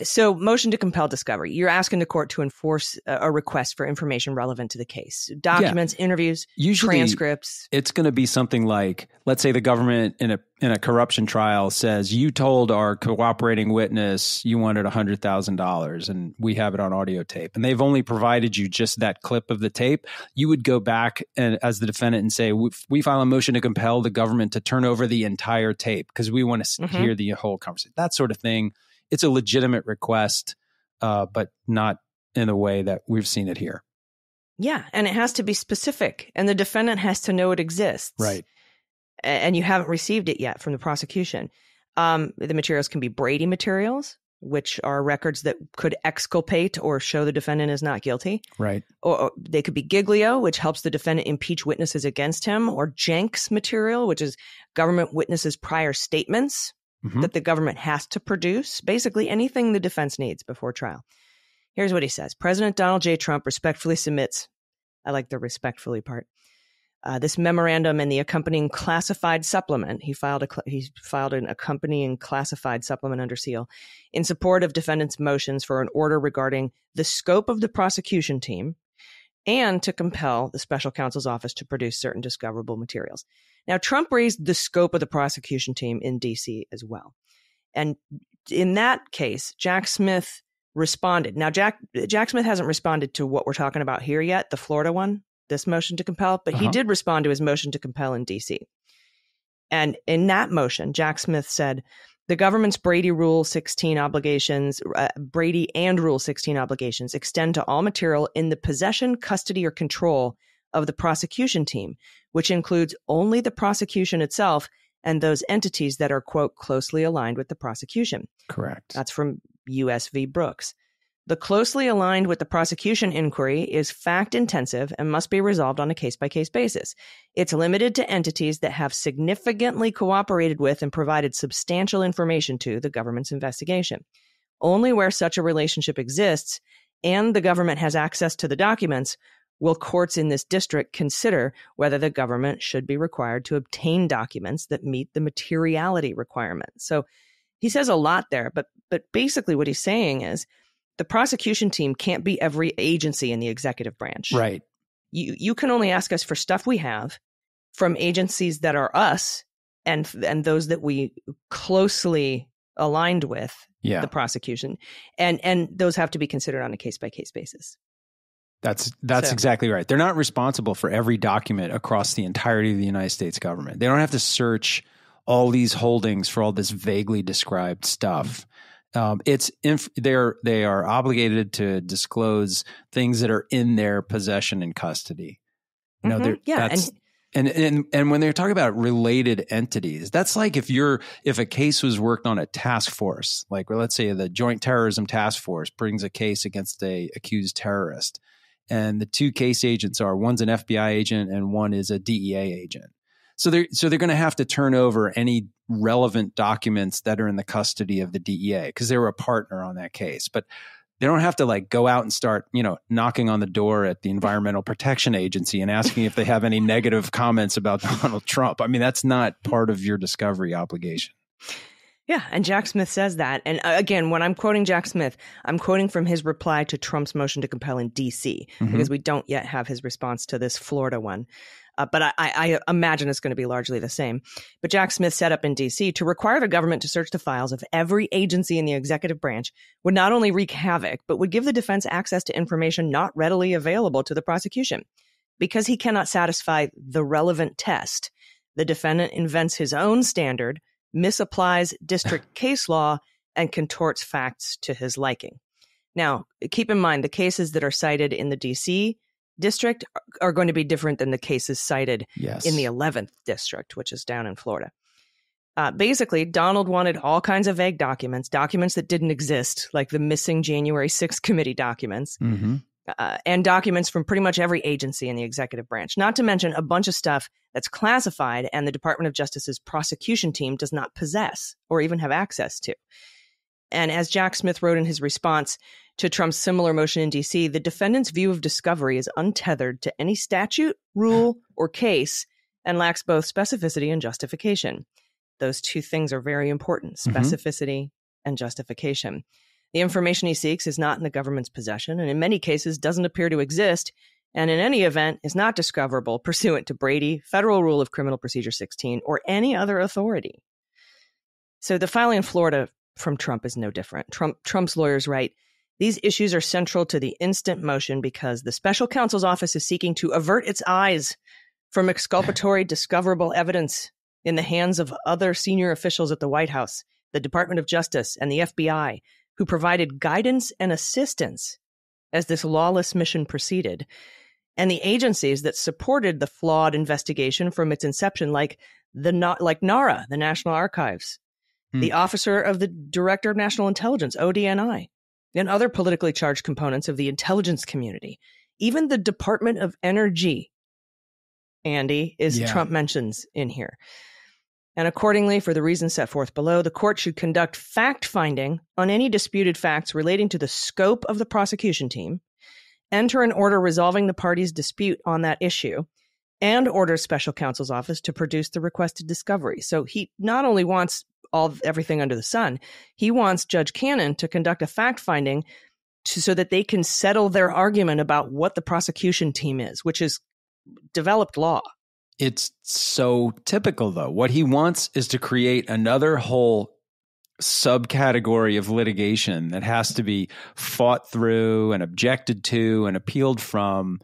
So motion to compel discovery. You're asking the court to enforce a request for information relevant to the case. Documents, interviews, usually transcripts. It's going to be something like, let's say the government in a corruption trial says, you told our cooperating witness you wanted $100,000 and we have it on audio tape. And they've only provided you just that clip of the tape. You would go back and as the defendant and say, we file a motion to compel the government to turn over the entire tape because we want to hear the whole conversation. That sort of thing. It's a legitimate request, but not in the way that we've seen it here. Yeah. And it has to be specific and the defendant has to know it exists. Right. And you haven't received it yet from the prosecution. The materials can be Brady materials, which are records that could exculpate or show the defendant is not guilty. Right. Or they could be Giglio, which helps the defendant impeach witnesses against him, or Jenks material, which is government witnesses' prior statements. Mm-hmm. That the government has to produce, basically anything the defense needs before trial. Here's what he says. President Donald J. Trump respectfully submits, I like the respectfully part, this memorandum and the accompanying classified supplement. He filed an accompanying classified supplement under seal in support of defendant's motions for an order regarding the scope of the prosecution team and to compel the special counsel's office to produce certain discoverable materials. Now, Trump raised the scope of the prosecution team in D.C. as well. And in that case, Jack Smith responded. Now, Jack Smith hasn't responded to what we're talking about here yet, the Florida one, this motion to compel, but he did respond to his motion to compel in D.C. And in that motion, Jack Smith said the government's Brady and Rule 16 obligations extend to all material in the possession, custody, or control of the prosecution team, which includes only the prosecution itself and those entities that are, quote, closely aligned with the prosecution. Correct. That's from U.S. v. Brooks. The closely aligned with the prosecution inquiry is fact-intensive and must be resolved on a case-by-case basis. It's limited to entities that have significantly cooperated with and provided substantial information to the government's investigation. Only where such a relationship exists and the government has access to the documents will courts in this district consider whether the government should be required to obtain documents that meet the materiality requirement. So he says a lot there, but basically what he's saying is the prosecution team can't be every agency in the executive branch. Right. You can only ask us for stuff we have from agencies that are us and those that we closely aligned with the prosecution. And those have to be considered on a case-by-case basis. That's exactly right. They're not responsible for every document across the entirety of the United States government. They don't have to search all these holdings for all this vaguely described stuff. They are obligated to disclose things that are in their possession and custody. You know, and when they're talking about related entities, that's like if a case was worked on a task force, like let's say the Joint Terrorism Task Force brings a case against an accused terrorist. And the two case agents are one's an FBI agent and one is a DEA agent. So they're going to have to turn over any relevant documents that are in the custody of the DEA because they were a partner on that case. But they don't have to like go out and start, knocking on the door at the Environmental Protection Agency and asking if they have any negative comments about Donald Trump. I mean, that's not part of your discovery obligation. Yeah. And Jack Smith says that. And again, when I'm quoting Jack Smith, I'm quoting from his reply to Trump's motion to compel in D.C. because we don't yet have his response to this Florida one. But I imagine it's going to be largely the same. But Jack Smith set up in D.C. to require the government to search the files of every agency in the executive branch would not only wreak havoc, but would give the defense access to information not readily available to the prosecution. Because he cannot satisfy the relevant test, the defendant invents his own standard, misapplies district case law, and contorts facts to his liking. Now, keep in mind, the cases that are cited in the D.C. district are going to be different than the cases cited in the 11th district, which is down in Florida. Basically, Donald wanted all kinds of vague documents that didn't exist, like the missing January 6th committee documents, and documents from pretty much every agency in the executive branch, not to mention a bunch of stuff that's classified and the Department of Justice's prosecution team does not possess or even have access to. And as Jack Smith wrote in his response to Trump's similar motion in D.C., the defendant's view of discovery is untethered to any statute, rule, or case and lacks both specificity and justification. Those two things are very important, specificity and justification. The information he seeks is not in the government's possession and in many cases doesn't appear to exist, and in any event is not discoverable pursuant to Brady, Federal Rule of Criminal Procedure 16, or any other authority. So the filing in Florida from Trump is no different. Trump's lawyers write, these issues are central to the instant motion because the special counsel's office is seeking to avert its eyes from exculpatory discoverable evidence in the hands of other senior officials at the White House, the Department of Justice, and the FBI, who provided guidance and assistance as this lawless mission proceeded, and the agencies that supported the flawed investigation from its inception, like NARA, the National Archives, the Officer of the Director of National Intelligence, ODNI, and other politically charged components of the intelligence community, even the Department of Energy, Andy, Trump mentions in here. And accordingly, for the reasons set forth below, the court should conduct fact-finding on any disputed facts relating to the scope of the prosecution team, enter an order resolving the parties' dispute on that issue, and order special counsel's office to produce the requested discovery. So he not only wants everything under the sun, he wants Judge Cannon to conduct a fact-finding so that they can settle their argument about what the prosecution team is, which is developed law. It's so typical, though. What he wants is to create another whole subcategory of litigation that has to be fought through and objected to and appealed from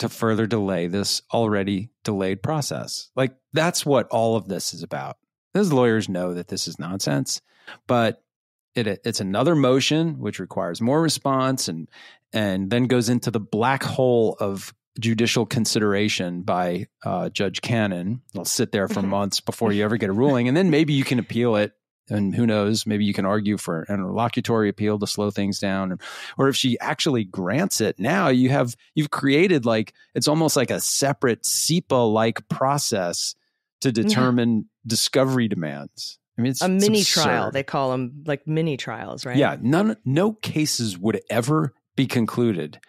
to further delay this already delayed process. Like, that's what all of this is about. Those lawyers know that this is nonsense, but it's another motion which requires more response and then goes into the black hole of judicial consideration by Judge Cannon. They'll sit there for months before you ever get a ruling, and then maybe you can appeal it And who knows, maybe you can argue for an interlocutory appeal to slow things down. Or if she actually grants it now, you've created like, it's almost like a separate CIPA-like process to determine discovery demands. I mean, it's a mini trial. They call them like mini trials, right? Yeah. No cases would ever be concluded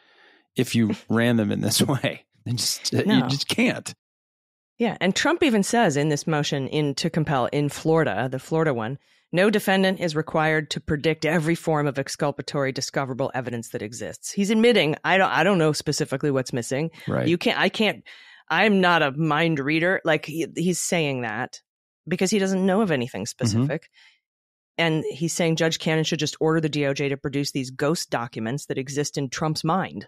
if you ran them in this way. You just can't. Yeah. And Trump even says in this motion to compel in Florida, the Florida one, no defendant is required to predict every form of exculpatory discoverable evidence that exists. He's admitting, I don't know specifically what's missing. Right. I'm not a mind reader. Like he's saying that because he doesn't know of anything specific. And he's saying Judge Cannon should just order the DOJ to produce these ghost documents that exist in Trump's mind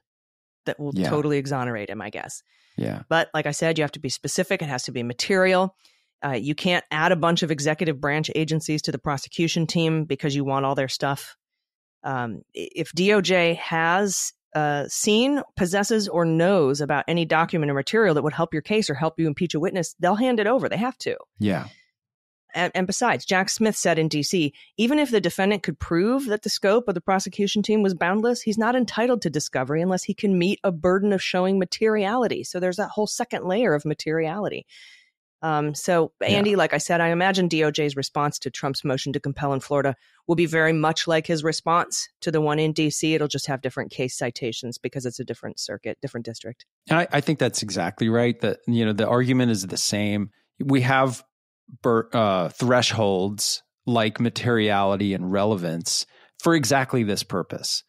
that will totally exonerate him, I guess. Yeah. But like I said, you have to be specific. It has to be material. You can't add a bunch of executive branch agencies to the prosecution team because you want all their stuff. If DOJ has seen, possesses, or knows about any document or material that would help your case or help you impeach a witness, they'll hand it over. They have to. Yeah. And besides, Jack Smith said in D.C., even if the defendant could prove that the scope of the prosecution team was boundless, he's not entitled to discovery unless he can meet a burden of showing materiality. So there's that whole second layer of materiality. Andy, like I said, I imagine DOJ's response to Trump's motion to compel in Florida will be very much like his response to the one in D.C. It'll just have different case citations because it's a different circuit, different district. And I think that's exactly right. That, you know, the argument is the same. We have thresholds like materiality and relevance for exactly this purpose,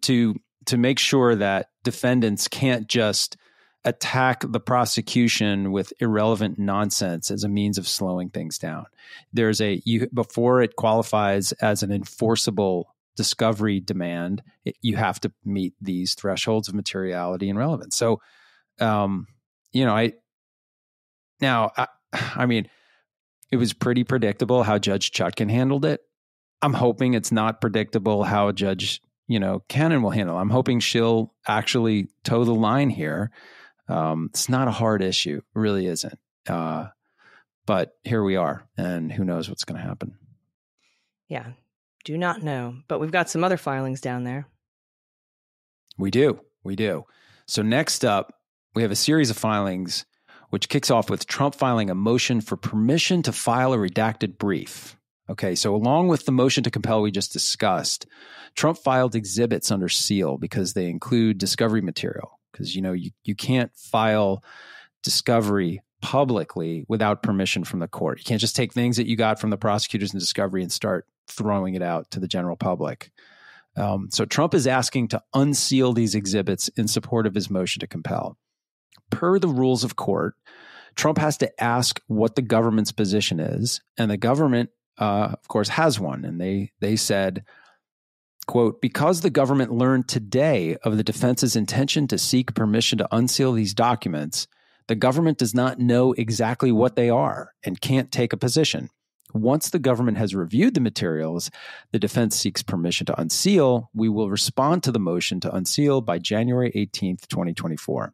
to make sure that defendants can't just attack the prosecution with irrelevant nonsense as a means of slowing things down. There's before it qualifies as an enforceable discovery demand, you have to meet these thresholds of materiality and relevance. So, it was pretty predictable how Judge Chutkan handled it. I'm hoping it's not predictable how Judge, Cannon will handle it. I'm hoping she'll actually toe the line here. It's not a hard issue. It really isn't. But here we are, and who knows what's going to happen. Yeah. Do not know. But we've got some other filings down there. We do. So next up, we have a series of filings which kicks off with Trump filing a motion for permission to file a redacted brief. Okay, so along with the motion to compel we just discussed, Trump filed exhibits under seal because they include discovery material. Because, you can't file discovery publicly without permission from the court. You can't just take things that you got from the prosecutors in discovery and start throwing it out to the general public. So Trump is asking to unseal these exhibits in support of his motion to compel. Per the rules of court, Trump has to ask what the government's position is. And the government, of course, has one. And they said, quote, because the government learned today of the defense's intention to seek permission to unseal these documents, the government does not know exactly what they are and can't take a position. Once the government has reviewed the materials the defense seeks permission to unseal, we will respond to the motion to unseal by January 18th, 2024.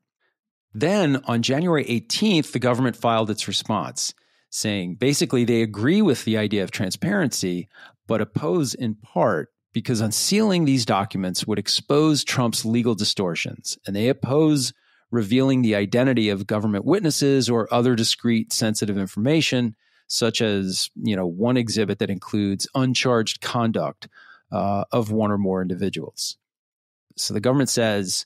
Then on January 18th, the government filed its response, saying basically they agree with the idea of transparency, but oppose in part because unsealing these documents would expose Trump's legal distortions, and they oppose revealing the identity of government witnesses or other discrete sensitive information, such as, one exhibit that includes uncharged conduct of one or more individuals. So the government says,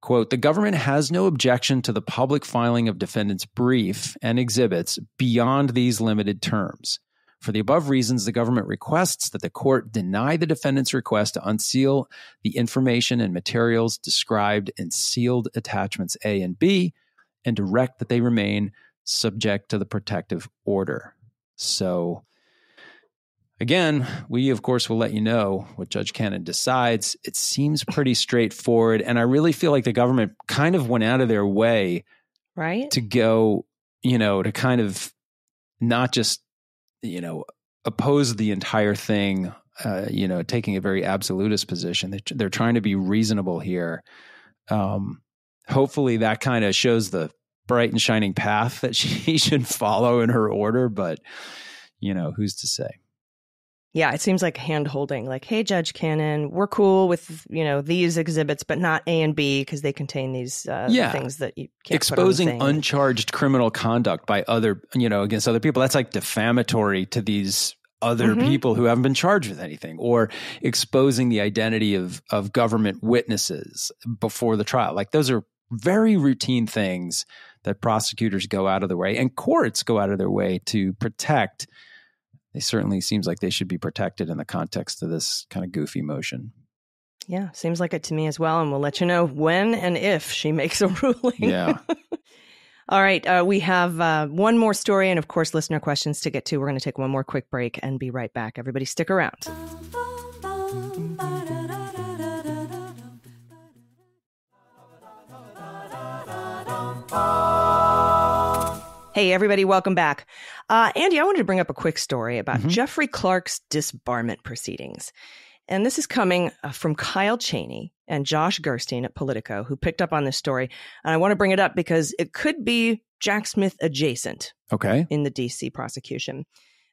quote, the government has no objection to the public filing of defendant's brief and exhibits beyond these limited terms. For the above reasons, the government requests that the court deny the defendant's request to unseal the information and materials described in sealed attachments A and B and direct that they remain subject to the protective order. So, again, we, of course, will let you know what Judge Cannon decides. It seems pretty straightforward. And I really feel like the government kind of went out of their way to go, to kind of not just, oppose the entire thing, taking a very absolutist position. They're trying to be reasonable here. Hopefully that kind of shows the bright and shining path that she should follow in her order. But you know, who's to say? Yeah, it seems like hand-holding, like, hey, Judge Cannon, we're cool with, you know, these exhibits, but not A and B because they contain these things that you can't exposing put on the thing. Uncharged criminal conduct by other, you know, against other people. That's like defamatory to these other people who haven't been charged with anything, or exposing the identity of government witnesses before the trial. Like, those are very routine things that prosecutors go out of their way and courts go out of their way to protect. It certainly seems like they should be protected in the context of this kind of goofy motion. Yeah, seems like it to me as well. And we'll let you know when and if she makes a ruling. Yeah. All right. We have one more story and, of course, listener questions to get to. We're going to take one more quick break and be right back. Everybody stick around. Hey, everybody. Welcome back. Andy, I wanted to bring up a quick story about Jeffrey Clark's disbarment proceedings. And this is coming from Kyle Cheney and Josh Gerstein at Politico, who picked up on this story. And I want to bring it up because it could be Jack Smith adjacent in the D.C. prosecution.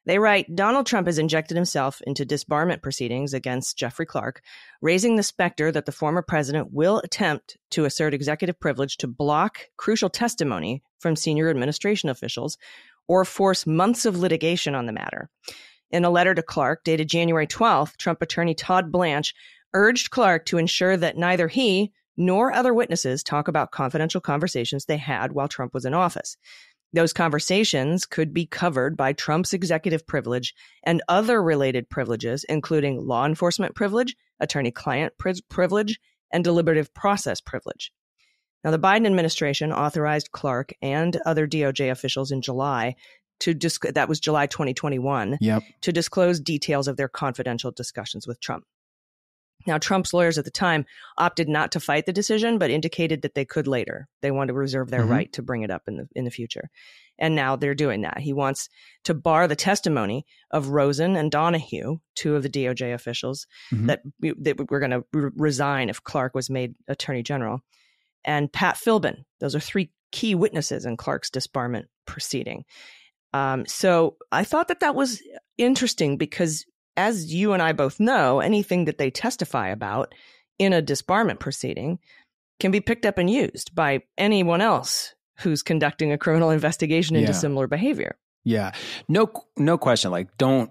They write, Donald Trump has injected himself into disbarment proceedings against Jeffrey Clark, raising the specter that the former president will attempt to assert executive privilege to block crucial testimony from senior administration officials or force months of litigation on the matter. In a letter to Clark dated January 12th, Trump attorney Todd Blanche urged Clark to ensure that neither he nor other witnesses talk about confidential conversations they had while Trump was in office. Those conversations could be covered by Trump's executive privilege and other related privileges, including law enforcement privilege, attorney-client privilege, and deliberative process privilege. Now, the Biden administration authorized Clark and other DOJ officials in July to that was July 2021, to disclose details of their confidential discussions with Trump. Now, Trump's lawyers at the time opted not to fight the decision, but indicated that they could later. They wanted to reserve their right to bring it up in the future. And now they're doing that. He wants to bar the testimony of Rosen and Donahue, two of the DOJ officials, that were going to resign if Clark was made attorney general, and Pat Philbin. Those are three key witnesses in Clark's disbarment proceeding. So I thought that was interesting because, as you and I both know, anything that they testify about in a disbarment proceeding can be picked up and used by anyone else who's conducting a criminal investigation into similar behavior. Yeah, no question. Like, don't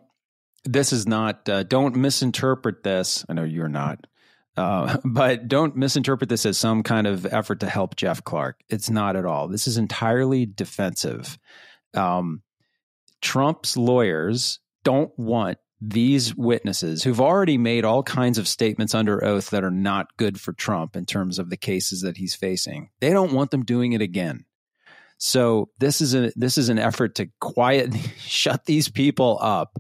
misinterpret this. I know you're not, but don't misinterpret this as some kind of effort to help Jeff Clark. It's not at all. This is entirely defensive. Trump's lawyers don't want these witnesses who've already made all kinds of statements under oath that are not good for Trump in terms of the cases that he's facing. They don't want them doing it again. So this is an effort to shut these people up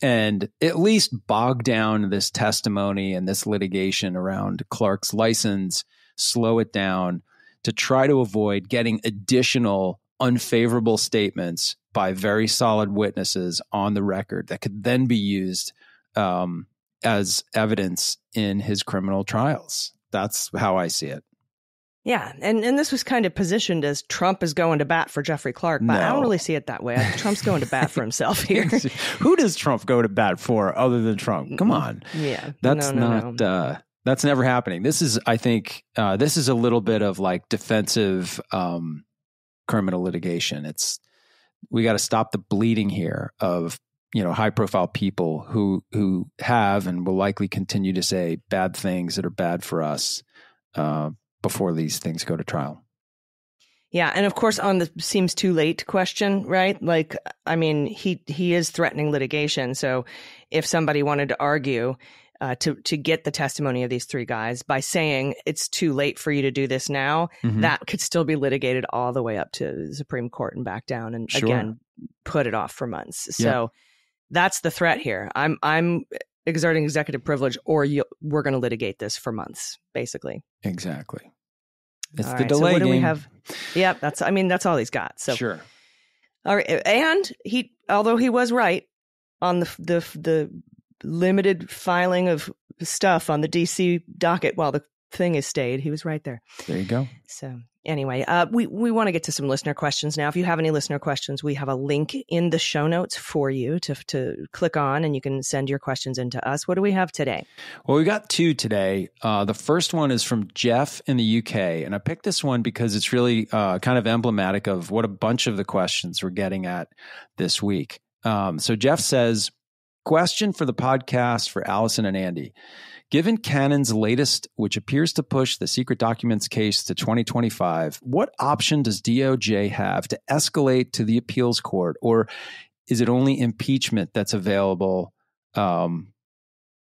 and at least bog down this testimony and this litigation around Clark's license, slow it down to try to avoid getting additional unfavorable statements by very solid witnesses on the record that could then be used as evidence in his criminal trials. That's how I see it. Yeah. And this was kind of positioned as Trump is going to bat for Jeffrey Clark, but I don't really see it that way. Trump's going to bat for himself here. Who does Trump go to bat for other than Trump? Come on. Yeah. That's never happening. This is, I think, this is a little bit of like defensive criminal litigation. We got to stop the bleeding here of, you know, high profile people who have and will likely continue to say bad things that are bad for us before these things go to trial. Yeah. And of course, on the seems too late question, right? Like, I mean, he is threatening litigation. So if somebody wanted to argue to get the testimony of these three guys by saying it's too late for you to do this now, that could still be litigated all the way up to the Supreme Court and back down and again, put it off for months. So that's the threat here. I'm exerting executive privilege or we're going to litigate this for months, basically. Exactly. It's all the delay. So what do we have? Yeah, that's all he's got. So sure. All right. And although he was right on the limited filing of stuff on the DC docket while the thing is stayed, he was right there. There you go. So Anyway, we want to get to some listener questions now. If you have any listener questions, we have a link in the show notes for you to click on, and you can send your questions in to us. What do we have today? Well, we got two today. The first one is from Jeff in the UK, and I picked this one because it's really kind of emblematic of what a bunch of the questions we're getting at this week. So Jeff says, question for the podcast for Allison and Andy. Given Cannon's latest, which appears to push the secret documents case to 2025, what option does DOJ have to escalate to the appeals court? Or is it only impeachment that's available? To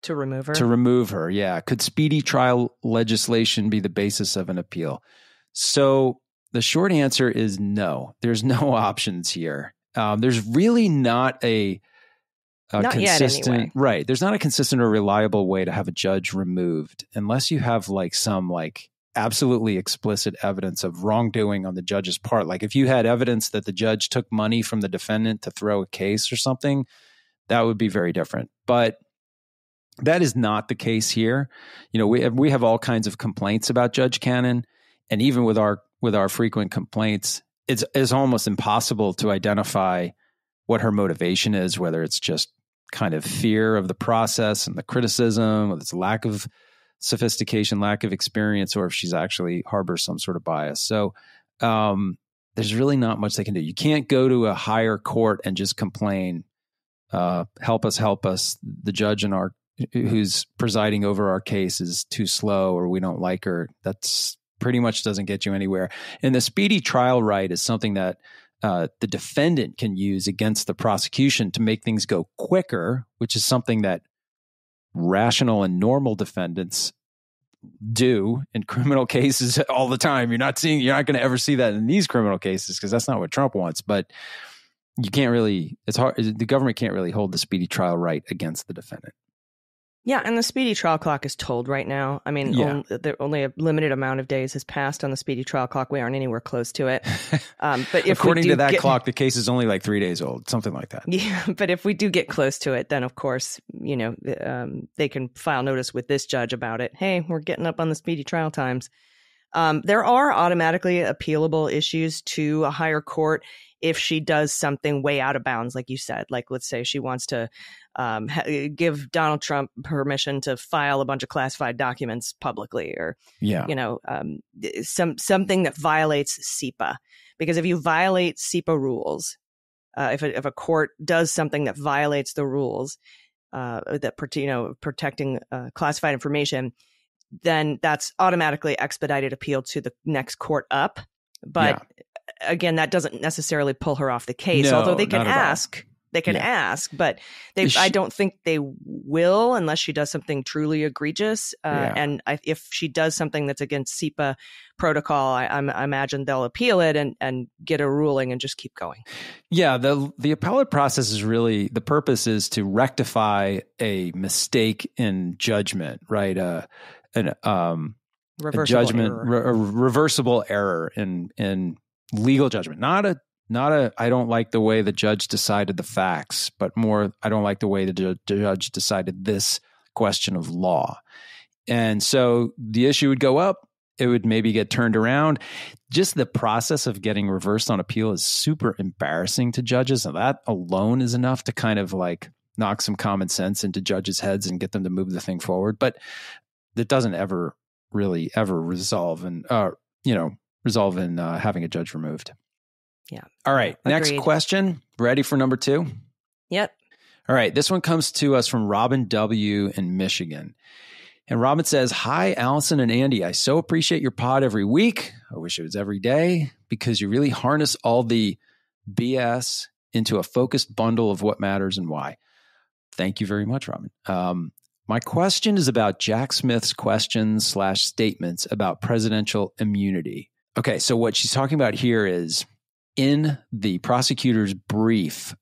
remove her? To remove her, yeah. Could speedy trial legislation be the basis of an appeal? So the short answer is no. There's no options here. There's really not a consistent, yet anyway. Right. There's not a consistent or reliable way to have a judge removed unless you have some absolutely explicit evidence of wrongdoing on the judge's part. Like if you had evidence that the judge took money from the defendant to throw a case or something, that would be very different. But that is not the case here. You know, we have all kinds of complaints about Judge Cannon, and even with our frequent complaints, it's almost impossible to identify what her motivation is, whether it's just kind of fear of the process and the criticism, with its lack of sophistication, lack of experience, or if she's actually harbors some sort of bias. So there's really not much they can do. You can't go to a higher court and just complain, help us. The judge who's presiding over our case is too slow, or we don't like her. That's pretty much doesn't get you anywhere. And the speedy trial right is something that the defendant can use against the prosecution to make things go quicker, which is something that rational and normal defendants do in criminal cases all the time. You're not going to ever see that in these criminal cases because that's not what Trump wants. But you can't really, it's hard, the government can't really hold the speedy trial right against the defendant. Yeah, and the speedy trial clock is told right now. I mean, yeah. Only a limited amount of days has passed on the speedy trial clock. We aren't anywhere close to it. But if according to that clock, the case is only like 3 days old, something like that. Yeah, but if we do get close to it, then of course, you know, they can file notice with this judge about it. Hey, we're getting up on the speedy trial times. There are automatically appealable issues to a higher court if she does something way out of bounds, like you said. Like, let's say she wants to give Donald Trump permission to file a bunch of classified documents publicly, or, you know, something that violates CIPA. Because if you violate CIPA rules, if a court does something that violates the rules protecting classified information, then that's automatically expedited appeal to the next court up. But again, that doesn't necessarily pull her off the case, although they can ask. They can ask, but I don't think they will unless she does something truly egregious. And if she does something that's against CIPA protocol, I imagine they'll appeal it and get a ruling and just keep going. Yeah, the appellate process is really, the purpose is to rectify a mistake in judgment, right? A reversible error in legal judgment, not a, I don't like the way the judge decided the facts, but more, I don't like the way the judge decided this question of law. And so the issue would go up, it would maybe get turned around. Just the process of getting reversed on appeal is super embarrassing to judges. And that alone is enough to kind of knock some common sense into judges' heads and get them to move the thing forward. But that doesn't ever resolve in having a judge removed. Yeah. All right. Agreed. Next question. Ready for number two? Yep. All right. This one comes to us from Robin W. in Michigan. And Robin says, hi, Allison and Andy. I so appreciate your pod every week. I wish it was every day because you really harness all the BS into a focused bundle of what matters and why. Thank you very much, Robin. My question is about Jack Smith's questions / statements about presidential immunity. Okay. So what she's talking about here is, in the prosecutor's brief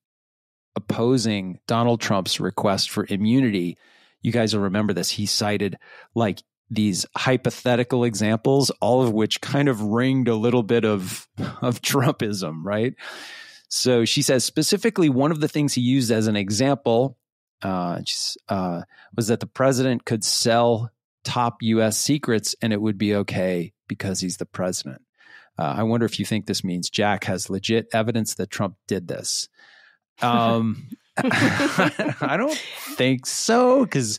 opposing Donald Trump's request for immunity, you guys will remember this, he cited these hypothetical examples, all of which kind of ringed a little bit of Trumpism, right? So she says specifically one of the things he used as an example was that the president could sell top U.S. secrets and it would be okay because he's the president. I wonder if you think this means Jack has legit evidence that Trump did this. I don't think so, because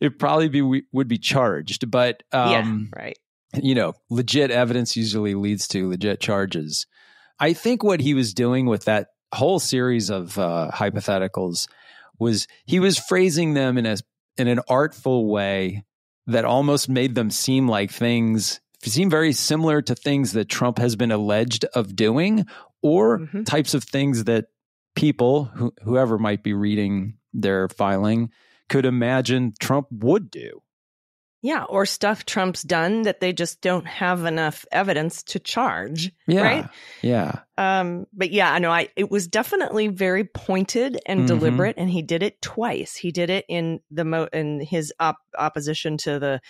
it probably would be charged. But you know, legit evidence usually leads to legit charges. I think what he was doing with that whole series of hypotheticals was he was phrasing them in an artful way that almost made them seem like things seem very similar to things that Trump has been alleged of doing, or types of things that people, whoever might be reading their filing, could imagine Trump would do. Yeah, or stuff Trump's done that they just don't have enough evidence to charge, right? Yeah. But yeah, no, it was definitely very pointed and deliberate, and he did it twice. He did it in his opposition to the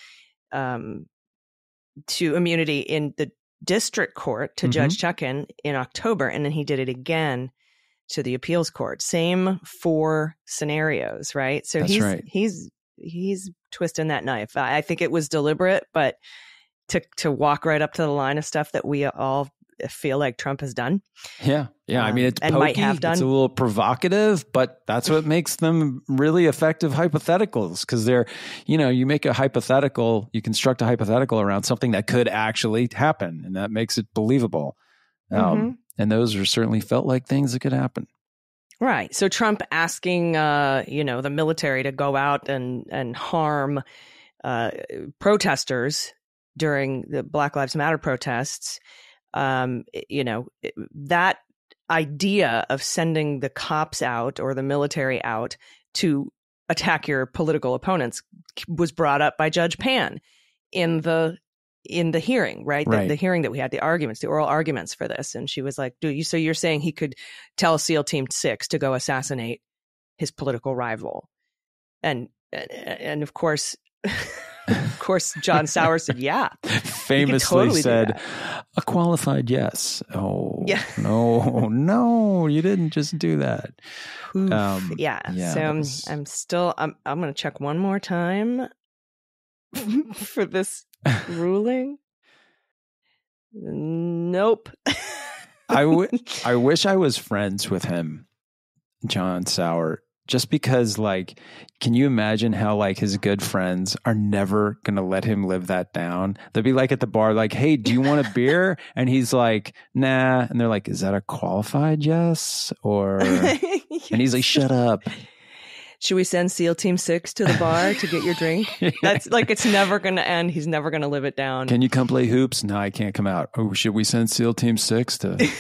to immunity in the district court to Judge Chutkan in October, and then he did it again to the appeals court. Same four scenarios, right? So that's he's twisting that knife. I think it was deliberate, but to walk right up to the line of stuff that we all feel like Trump has done. Yeah. I mean, it's pokey, might have done. It's a little provocative, but that's what makes them really effective hypotheticals, because they're, you know, you make a hypothetical, you construct a hypothetical around something that could actually happen, and that makes it believable. And those are certainly felt like things that could happen. Right. So Trump asking, you know, the military to go out and harm protesters during the Black Lives Matter protests, you know, that idea of sending the cops out or the military out to attack your political opponents was brought up by Judge Pan in the hearing, right? The hearing that we had, the oral arguments for this. And she was like, so you're saying he could tell SEAL Team 6 to go assassinate his political rival. And of course, John Sauer said, yeah. Famously totally said, a qualified yes. Oh, yeah. no, you didn't just do that. Oof, so I'm still, I'm going to check one more time for this ruling. Nope. I wish I was friends with him, John Sauer, just because, like, can you imagine how, like, his good friends are never gonna let him live that down? They'll be like at the bar, like, hey, do you want a beer? And he's like, nah. And they're like, is that a qualified yes? Or yes. And he's like, shut up. Should we send SEAL Team 6 to the bar to get your drink? That's like, it's never going to end. He's never going to live it down. Can you come play hoops? No, I can't come out. Oh, should we send SEAL Team 6 to?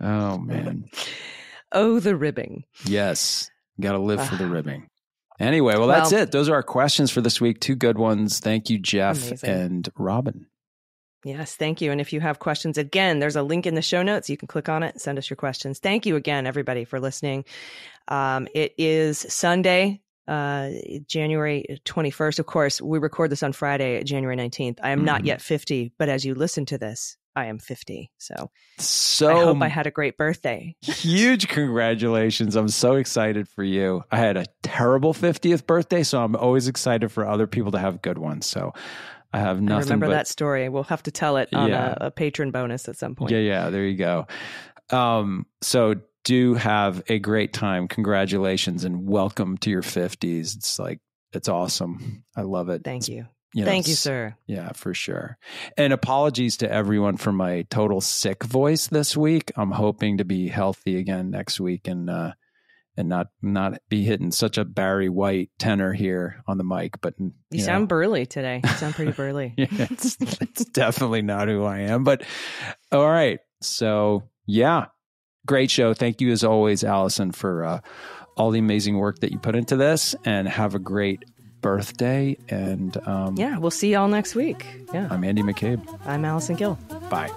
Oh, man. Oh, the ribbing. Yes. Got to live for the ribbing. Anyway, well, that's it. Those are our questions for this week. Two good ones. Thank you, Jeff and Robin. Yes, thank you. And if you have questions, again, there's a link in the show notes. You can click on it and send us your questions. Thank you again, everybody, for listening. It is Sunday, January 21st. Of course, we record this on Friday, January 19th. I am not yet 50, but as you listen to this, I am 50. So I hope I had a great birthday. Huge congratulations. I'm so excited for you. I had a terrible 50th birthday, so I'm always excited for other people to have good ones. So I have nothing. I remember that story. We'll have to tell it on a patron bonus at some point. Yeah. There you go. So do have a great time. Congratulations and welcome to your 50s. It's like, it's awesome. I love it. Thank you. Thank you, sir. Yeah, for sure. And apologies to everyone for my total sick voice this week. I'm hoping to be healthy again next week and not be hitting such a Barry White tenor here on the mic. But you sound burly today. You sound pretty burly. Yeah, it's definitely not who I am. But all right. So yeah, great show. Thank you as always, Allison, for all the amazing work that you put into this, and have a great birthday. And we'll see y'all next week. Yeah. I'm Andy McCabe. I'm Allison Gill. Bye.